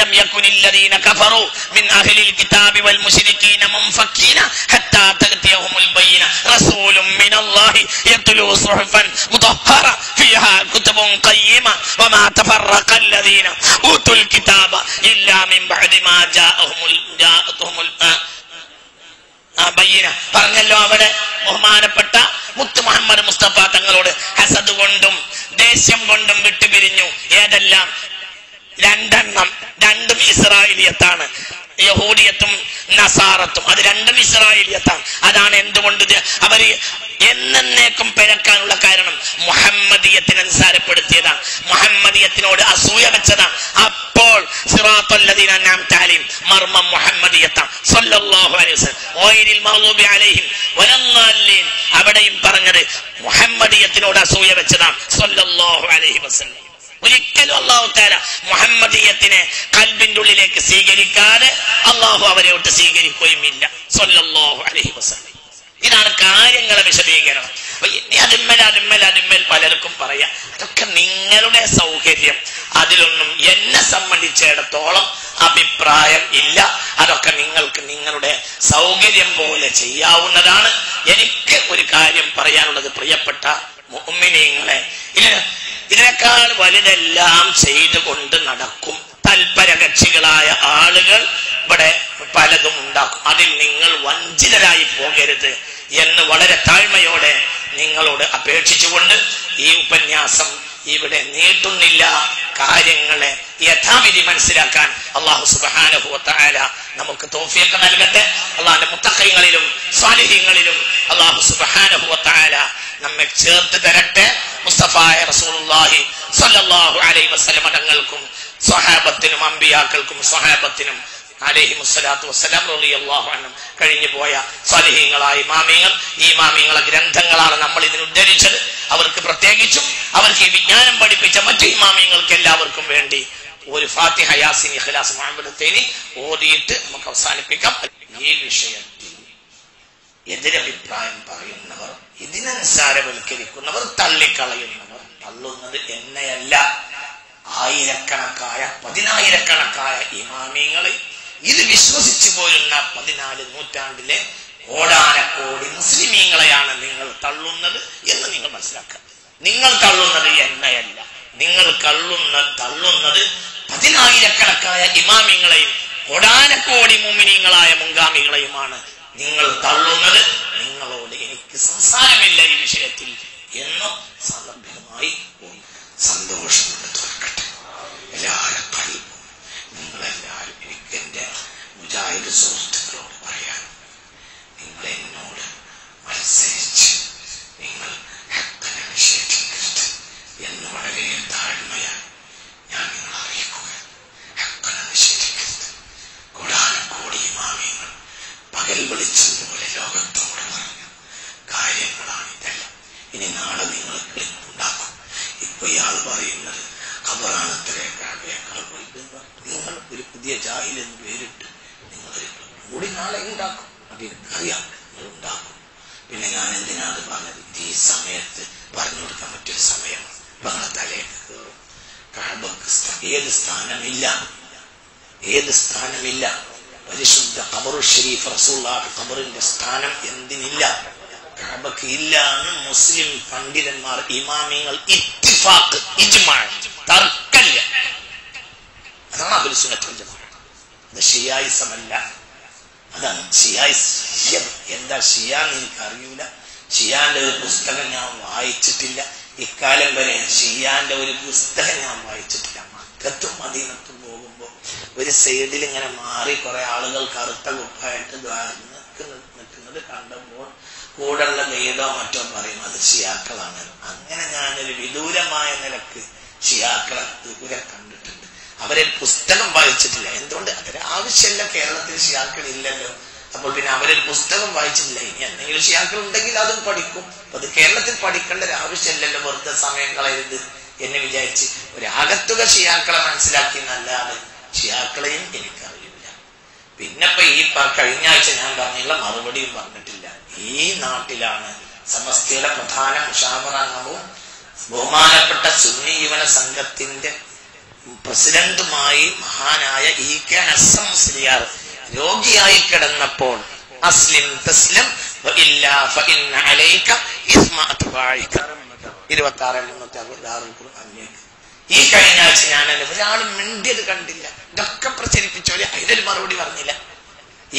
ലം യകുനിൽ ലദീന കഫറു മിൻ അഹ്ലിൽ കിതാബി വൽ മുശ്രികീന മുൻഫക്കിന ഹത്താ തഅതിയഹുൽ ബയ്യിന റസൂലുൻ മിനല്ലാഹി യത്ലൂ സുഹഫൻ മുതഹറ ഫീഹാ കുതുബുൻ ഖയ്യിമ വമാ തഫറഖ അല്ലദീന ഊതുൽ കിതാബ ഇല്ലാ മിൻ ബഅദി മാ ജാഅത്തുഹുൽ ബയ്യിന. പറഞ്ഞല്ലോ അവിടെ ബഹുമാനപ്പെട്ട മുത്ത് മുഹമ്മദ് മുസ്തഫ തങ്ങളോട് ഹസദ് കൊണ്ടും ദേഷ്യം കൊണ്ടും വിട്ടുപിരിഞ്ഞു. ഏതെല്ലാം? രണ്ടെണ്ണം, രണ്ടും ഇസ്രായേലിയത്താണ്, യഹൂദിയത്തും നസാറത്തും. അത് രണ്ടും ഇസ്രായേലിയത്താണ്. അതാണ് എന്തുകൊണ്ട് അവര് എന്നേക്കും പിഴക്കാനുള്ള കാരണം. മുഹമ്മദിയത്തിന് അനുസാരപ്പെടുത്തിയതാണ്, മുഹമ്മദിയത്തിനോട് അസൂയ വെച്ചതാണ്. അപ്പോൾ സിറാത്തുൽ ലദീന അൻഅംത അലൈഹിം മർമം മുഹമ്മദിയത്താണ് സല്ലല്ലാഹു അലൈഹി വസല്ലം. ഗൈരിൽ മഗ്ദൂബി അലൈഹിം വലദ്ദാലിൻ അവിടെയും പറഞ്ഞത് മുഹമ്മദിയത്തിനോട് അസൂയ വെച്ചതാണ് സല്ലല്ലാഹു അലൈഹി വസല്ലം. ഒരിക്കലും അല്ലാഹു തആല മുഹമ്മദിയത്തിനെ ഖൽബിന്റെ ഉള്ളിലേക്ക് സ്വീകരിക്കാതെ അല്ലാഹു അവരെയൊട്ട് സ്വീകരിക്കുകയുമില്ല സല്ലല്ലാഹു അലൈഹി വസല്ലം. ഇതാണ് കാര്യങ്ങളെ വിശദീകരണം. അതിന്മേൽ പലർക്കും പറയാം, അതൊക്കെ നിങ്ങളുടെ സൗകര്യം, അതിലൊന്നും എന്നെ സംബന്ധിച്ചിടത്തോളം അഭിപ്രായം ഇല്ല. അതൊക്കെ നിങ്ങൾക്ക് നിങ്ങളുടെ സൗകര്യം പോലെ ചെയ്യാവുന്നതാണ്. എനിക്ക് ഒരു കാര്യം പറയാനുള്ളത്, പ്രിയപ്പെട്ട മുഅ്മിനീങ്ങളെ, ഇതിനേക്കാൾ വലുതെല്ലാം ചെയ്തുകൊണ്ട് നടക്കും തൽപരകക്ഷികളായ ആളുകൾ. ഇവിടെ പലതും ഉണ്ടാക്കും, അതിൽ നിങ്ങൾ വഞ്ചിതരായി പോകരുത് എന്ന് വളരെ താഴ്മയോടെ നിങ്ങളോട് അപേക്ഷിച്ചുകൊണ്ട് ഈ ഉപന്യാസം ഇവിടെ നീട്ടുന്നില്ല. കാര്യങ്ങളെ യഥാവിധി മനസ്സിലാക്കാൻ അല്ലാഹു സുബ്ഹാനഹു വ തആല നമുക്ക് തൗഫീഖ് നൽകട്ടെ. അല്ലാഹുവിന്റെ മുത്തഖീങ്ങളിലും സാലിഹീങ്ങളിലും അല്ലാഹു സുബ്ഹാനഹു വ തആല നമ്മെ ചേർത്ത് തരട്ടെ. മുസ്തഫായ റസൂലുള്ളാഹി സ്വല്ലല്ലാഹു അലൈഹി വസല്ലം തങ്ങൾക്കും സ്വഹാബത്തിനും അമ്പിയാക്കൾക്കും സ്വഹാബത്തിനും അലൈഹിമുസ്സലാത്തു വസ്സലാം റളിയല്ലാഹു അൻഹു കഴിഞ്ഞു പോയ സാലിഹീങ്ങളായ ഇമാമിയങ്ങൾ. ഈ ഇമാമിയങ്ങളെ ഗ്രന്ഥങ്ങളാണ് നമ്മൾ ഇതിന് ഉദ്ധരിച്ചത്. അവർക്ക് പ്രത്യേകിച്ചും അവർക്ക് വിജ്ഞാനം പഠിപ്പിച്ച മറ്റു ഇമാമിയങ്ങൾക്ക് എല്ലാവർക്കും വേണ്ടി ഒരു ഫാത്തിഹ, യാസീൻ, ഇഖ്ലാസ്, മുഅവ്വദതൈനി ഓതിയിട്ട് നമുക്ക് അവസാനിപ്പിക്കാം. ഈ വിഷയത്തിൽ എതിരഭിപ്രായം പറയുന്നവർ, ഇതിനനുസാരവൽക്കരിക്കുന്നവർ, തള്ളിക്കളയുന്നവർ തള്ളുന്നത് എന്നെയല്ല, ആയിരക്കണക്കായ പതിനായിരക്കണക്കായ ഇമാമിയങ്ങളെ ഇത് വിശ്വസിച്ചു പോരുന്ന 14 നൂറ്റാണ്ടിലെ കോടാനക്കോടി മുസ്ലിമീങ്ങളെയാണ് നിങ്ങൾ തള്ളുന്നത് എന്ന് നിങ്ങൾ മനസ്സിലാക്കുക. നിങ്ങൾ തള്ളുന്നത് എന്നെയല്ല, നിങ്ങൾ തള്ളുന്നത് പതിനായിരക്കണക്കായ ഇമാമിങ്ങളെയും കോടാനക്കോടി മുഅ്മിനീങ്ങളായ മുൻഗാമികളെയുമാണ് നിങ്ങൾ തള്ളുന്നത്. നിങ്ങളോട് എനിക്ക് സംസാരമില്ല ഈ വിഷയത്തിൽ എന്ന് സാന്ദർഭികമായി സന്തോഷം തുറക്കട്ടെ. എല്ലാവരും നിങ്ങളെല്ലാവരും എനിക്ക് എന്റെ മുജാഹിദ് സുഹൃത്തുക്കളോട് പറയാൻ, നിങ്ങൾ എന്നോട് മത്സരിച്ച് നിങ്ങൾ ഹഖിനെ നിഷേധിക്കരുത് എന്ന് വളരെ താഴ്മയാണ് ഞാൻ നിങ്ങളെ അറിയിക്കുക. ഹഖിനെ നിഷേധിക്കരുത്. കോടാനക്കോടി ഇമാമിയങ്ങൾ പകൽ വിളിച്ചത് പോലെ ലോകത്തോട് പറഞ്ഞ കാര്യങ്ങളാണ് ഇതെല്ലാം. ഇനി നാളെ നിങ്ങൾ ഉണ്ടാക്കും. ഇപ്പൊ ഇയാൾ പറയുന്നത് നിങ്ങൾ ഒരു പുതിയ ജാഹിൽ എന്ന് പേരിട്ട് നിങ്ങളൊരു കൂടി നാളെ ഉണ്ടാക്കും. അറിയാം നിങ്ങൾ ഉണ്ടാക്കും. പിന്നെ ഞാൻ എന്തിനാണ് പറഞ്ഞത്? ഈ സമയത്ത് പറഞ്ഞു കൊടുക്കാൻ പറ്റിയൊരു സമയമാണ്. നിങ്ങളെ തലയിട്ട് കയറും. കഅബക്ക് ഏത് സ്ഥാനമില്ല. പരിശുദ്ധ ഖബറു ശരീഫ് റസൂലുള്ളാഹി ഖബറിന്റെ സ്ഥാനം എന്തിനില്ല? കഅബക്ക് ഇല്ല എന്ന് മുസ്ലിം പണ്ഡിതന്മാർ ഇമാമിങ്ങൾ ഇത്തിഫാഖ് ഇജ്മാ തർക്കമില്ല. അതാണ് അഹ്ലു സുന്നത്ത് വൽ ജമാഅ. അത് ശിയായിസമല്ല. അതാണ് എന്താ ഷിയാന്ന് എനിക്കറിയൂല. ഷിയാന്റെ ഒരു പുസ്തകം ഞാൻ വായിച്ചിട്ടില്ല. ഇക്കാലം വരെ ഷിയാന്റെ ഒരു പുസ്തകം ഞാൻ വായിച്ചിട്ടില്ല. മക്കത്തും മദീനത്തും പോകുമ്പോൾ ഒരു സൈഡിൽ ഇങ്ങനെ മാറി കുറെ ആളുകൾ കറുത്ത കുപ്പായിട്ട് നിൽക്കുന്നത് കണ്ടപ്പോൾ കൂടെയുള്ള ഗൈഡോ മറ്റോ പറയും അത് ഷിയാക്കളാണ്. അങ്ങനെ ഞാനൊരു വിദൂരമായ നിലക്ക് ഷിയാക്കളെ ദൂരെ കണ്ടിട്ടുണ്ട്. അവരെ പുസ്തകം വായിച്ചിട്ടില്ല. എന്തുകൊണ്ട്? അതൊരു ആവശ്യമല്ല. കേരളത്തിൽ ഷിയാക്കൾ ഇല്ലല്ലോ. അപ്പോൾ പിന്നെ അവരൊരു പുസ്തകം വായിച്ചിട്ടില്ല. ഇനി എന്തെങ്കിലും ഷിയാക്കൾ ഉണ്ടെങ്കിൽ അതും പഠിക്കും. അപ്പൊ അത് കേരളത്തിൽ പഠിക്കേണ്ട ഒരു ആവശ്യമല്ലല്ലോ. വെറുതെ സമയം കളയരുത് എന്നെ വിചാരിച്ച് ഒരാകത്തുക ഷിയാക്കളെ മനസ്സിലാക്കി എന്നല്ലാതെ ഷിയാക്കളെയും എനിക്കറിയില്ല. പിന്നെപ്പോ ഈ കഴിഞ്ഞ ആഴ്ച ഞാൻ പറഞ്ഞുള്ള മറുപടിയും പറഞ്ഞിട്ടില്ല. ഈ നാട്ടിലാണ് സമസ്തയുടെ പ്രധാന മുശാവറ അംഗവും ബഹുമാനപ്പെട്ട സുന്നി യുവന സംഘത്തിന്റെ പ്രസിഡന്റുമായി മഹാനായ ഇ കെ ഹസൻ മുസ്ലിയാർ രോഗിയായി കിടന്നപ്പോൾ അസ്ലിം തസ്ലിം വഇല്ല ഫഇന്ന അലൈക ഇസ്മ അത്ബാഇക 26 ഖുർആനിൽ ഈ കഴിഞ്ഞ ആഴ്ച ഞാൻ ഒരാൾ മിണ്ടിയത് കണ്ടില്ല. ഇതൊക്കെ പ്രചരിപ്പിച്ചോലെ. അതിനൊരു മറുപടി പറഞ്ഞില്ല.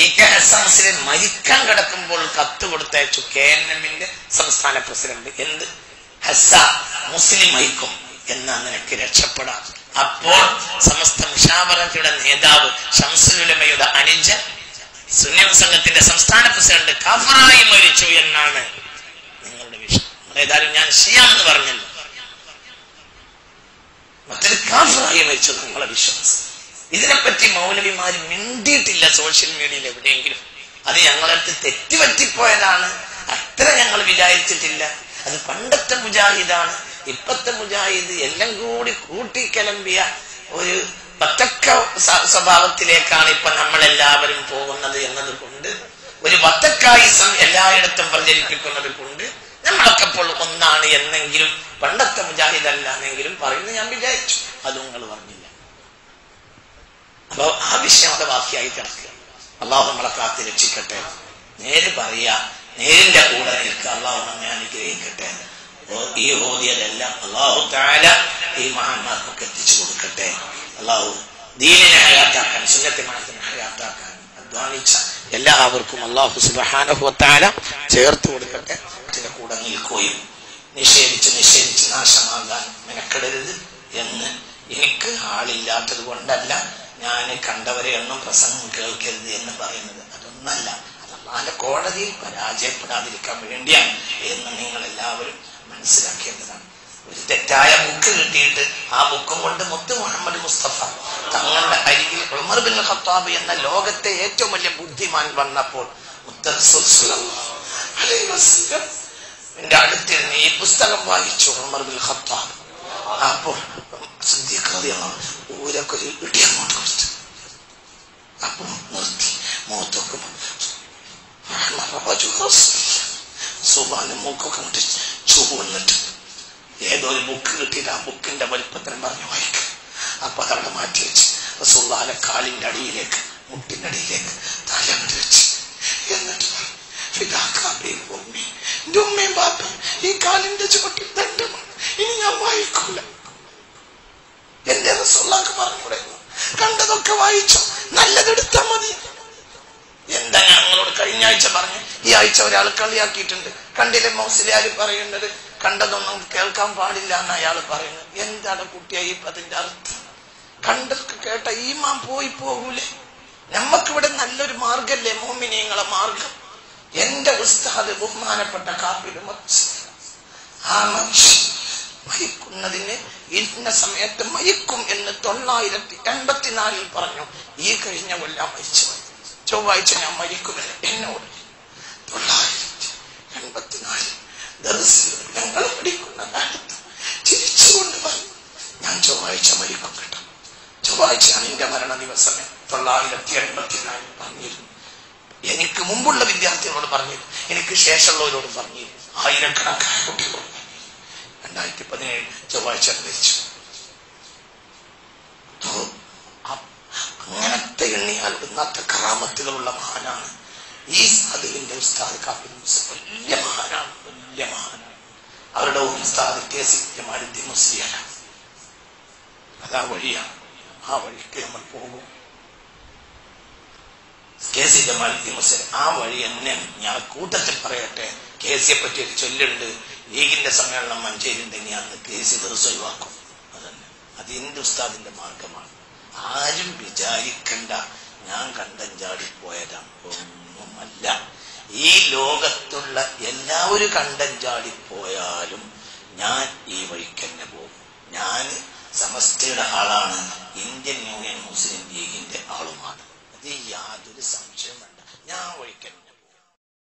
ഇ കെ ഹസൻ മുസ്ലിം മരിക്കാൻ കിടക്കുമ്പോൾ കത്ത് കൊടുത്തയച്ചു KNM സംസ്ഥാന പ്രസിഡന്റ്. എന്ത് ഹസ മുസ്ലിം മരിക്കും എന്ന് നിനക്ക് രക്ഷപ്പെടാം. അപ്പോൾ സമസ്ത മുശാവറയുടെ നേതാവ് ശംസുൽ ഉലമയുടെ അനുജൻ സുന്നി സംഘത്തിന്റെ സംസ്ഥാന പ്രസിഡന്റ് കഫറായി മരിച്ചു എന്നാണ് നിങ്ങളുടെ വിഷയം. ഏതായാലും ഞാൻ ഷിയാന്ന് പറഞ്ഞല്ലോ. മറ്റൊരു കഫറായി മരിച്ചു നിങ്ങളുടെ വിശ്വാസം. ഇതിനെപ്പറ്റി മൗലവിമാര് മിണ്ടിയിട്ടില്ല സോഷ്യൽ മീഡിയയിൽ എവിടെയെങ്കിലും. അത് ഞങ്ങളടുത്ത് തെറ്റുപറ്റിപ്പോയതാണ്. അത്ര ഞങ്ങൾ വിചാരിച്ചിട്ടില്ല. അത് പണ്ടത്തെ മുജാഹിദാണ്. ഇപ്പത്തെ മുജാഹിദ് എല്ലാം കൂടി കൂട്ടിക്കിളമ്പിയ ഒരു വത്തക്ക സ്വഭാവത്തിലേക്കാണ് ഇപ്പൊ നമ്മളെല്ലാവരും പോകുന്നത് എന്നത് കൊണ്ട്, ഒരു വത്തക്കായിസം എല്ലായിടത്തും പ്രചരിപ്പിക്കുന്നത് കൊണ്ട് നമ്മളൊക്കെ ഇപ്പോൾ ഒന്നാണ് എന്നെങ്കിലും പണ്ടത്തെ മുജാഹിദ് അല്ലാന്നെങ്കിലും പറയുന്നത് ഞാൻ വിചാരിച്ചു. അത് നിങ്ങൾ പറഞ്ഞില്ല. അപ്പൊ ആ വിഷയം അവിടെ ബാക്കിയായി കിടക്കുക. അള്ളാഹു നമ്മളെ കാത്ത് രക്ഷിക്കട്ടെ. നേര് പറയാ, നേരിന്റെ കൂടെ നിൽക്കുക. അള്ളാഹു നമ്മെ അനുഗ്രഹിക്കട്ടെ. ഈ ഓതിയതെല്ലാം അള്ളാഹു തആല ഈ മഹാന്മാർക്കൊക്കെ എത്തിച്ചു കൊടുക്കട്ടെ. അള്ളാഹു ദീനിനെ ഹയാത്താക്കാൻ, സുന്നത്തെ മഅത്തിനെ ഹയാത്താക്കാൻ അധ്വാനിച്ച എല്ലാവർക്കും അള്ളാഹു സുബ്ഹാനഹു വ തആല ചേർത്ത് കൊടുക്കട്ടെ. അതിന്റെ കൂടെ നിൽക്കുകയും നിഷേധിച്ച് നാശമാകാൻ മെനക്കെടരുത് എന്ന് എനിക്ക് ആളില്ലാത്തത് കൊണ്ടല്ല ഞാൻ കണ്ടവരെ ഒന്നും പ്രസംഗം കേൾക്കരുത് എന്ന് പറയുന്നത്. അതൊന്നല്ല. അത് അള്ളാഹുവിന്റെ കോടതിയിൽ പരാജയപ്പെടാതിരിക്കാൻ വേണ്ടിയാണ് എന്ന് നിങ്ങൾ എല്ലാവരും മനസ്സിലാക്കേണ്ടതാണ്. ഒരു തെറ്റായ ബുക്ക് കിട്ടിയിട്ട് ആ ബുക്കും കൊണ്ട് മുത്ത് മുഹമ്മദ് മുസ്തഫ തങ്ങളുടെ അരികിൽ ഉമർ ബിൻ ഖത്താബ് എന്ന ലോകത്തെ ഏറ്റവും വലിയ ബുദ്ധിമാൻ വന്നപ്പോൾ എന്റെ അടുത്തിരുന്ന് ഈ പുസ്തകം വായിച്ചു ഉമർ ബിൻ ഖത്താബ്. അപ്പോൾ ഊരൊക്കെ ഒരു ഇടി അങ്ങോട്ട് കൊടുത്തു. അപ്പൊ നിർത്തി മുഖത്തൊക്കെ സുബാന്റെ മൂക്കൊക്കെ മുട്ടിച്ചു വന്നിട്ട് ഏതോ ഒരു ബുക്ക് കിട്ടിയിട്ട് ആ ബുക്കിന്റെ വലിപ്പത്തിന് പറഞ്ഞു വായിക്കും. അപ്പൊ അതവിടെ മാറ്റി വെച്ച് റസൂലുള്ളാഹിയുടെ കാലിന്റെ അടിയിലേക്ക്, മുട്ടിന്റെ അടിയിലേക്ക് തല അങ്ങോട്ട് വെച്ച് എന്നിട്ട് ഉമ്മയും ബാപ്പയും ഈ കാലിന്റെ ചുവട്ടിൽ തന്റെ ഇനി ഞാൻ വായിക്കൂല. Maykunadine, in some at the Maykum in the Tolla, the Embatinari Parano, Yakarina will love it. So why Maykum in order to lie and but deny the rest of the Parnil. And I keep it so I shall reach. Not the Karamatilahana. Is the window star carpet? Yamana, Yamana. Our own star, the case of Yamadi Musiana. Adawaria, how it came up over. Case of Yamadi Musiana, our name, Yakuta Temperate, case of particular. Egin the Samala Manjay in the Nyan, the case of the Sulwako. At the Hindustan in the Markaman, Ajim Bijari Kanda, Nankandan Jadi Poeta, Mumada, E. Logatula, Yellow Kandan Jadi Poyalum, Nan Eva Kenabo, Nan Samastila Alana, Indian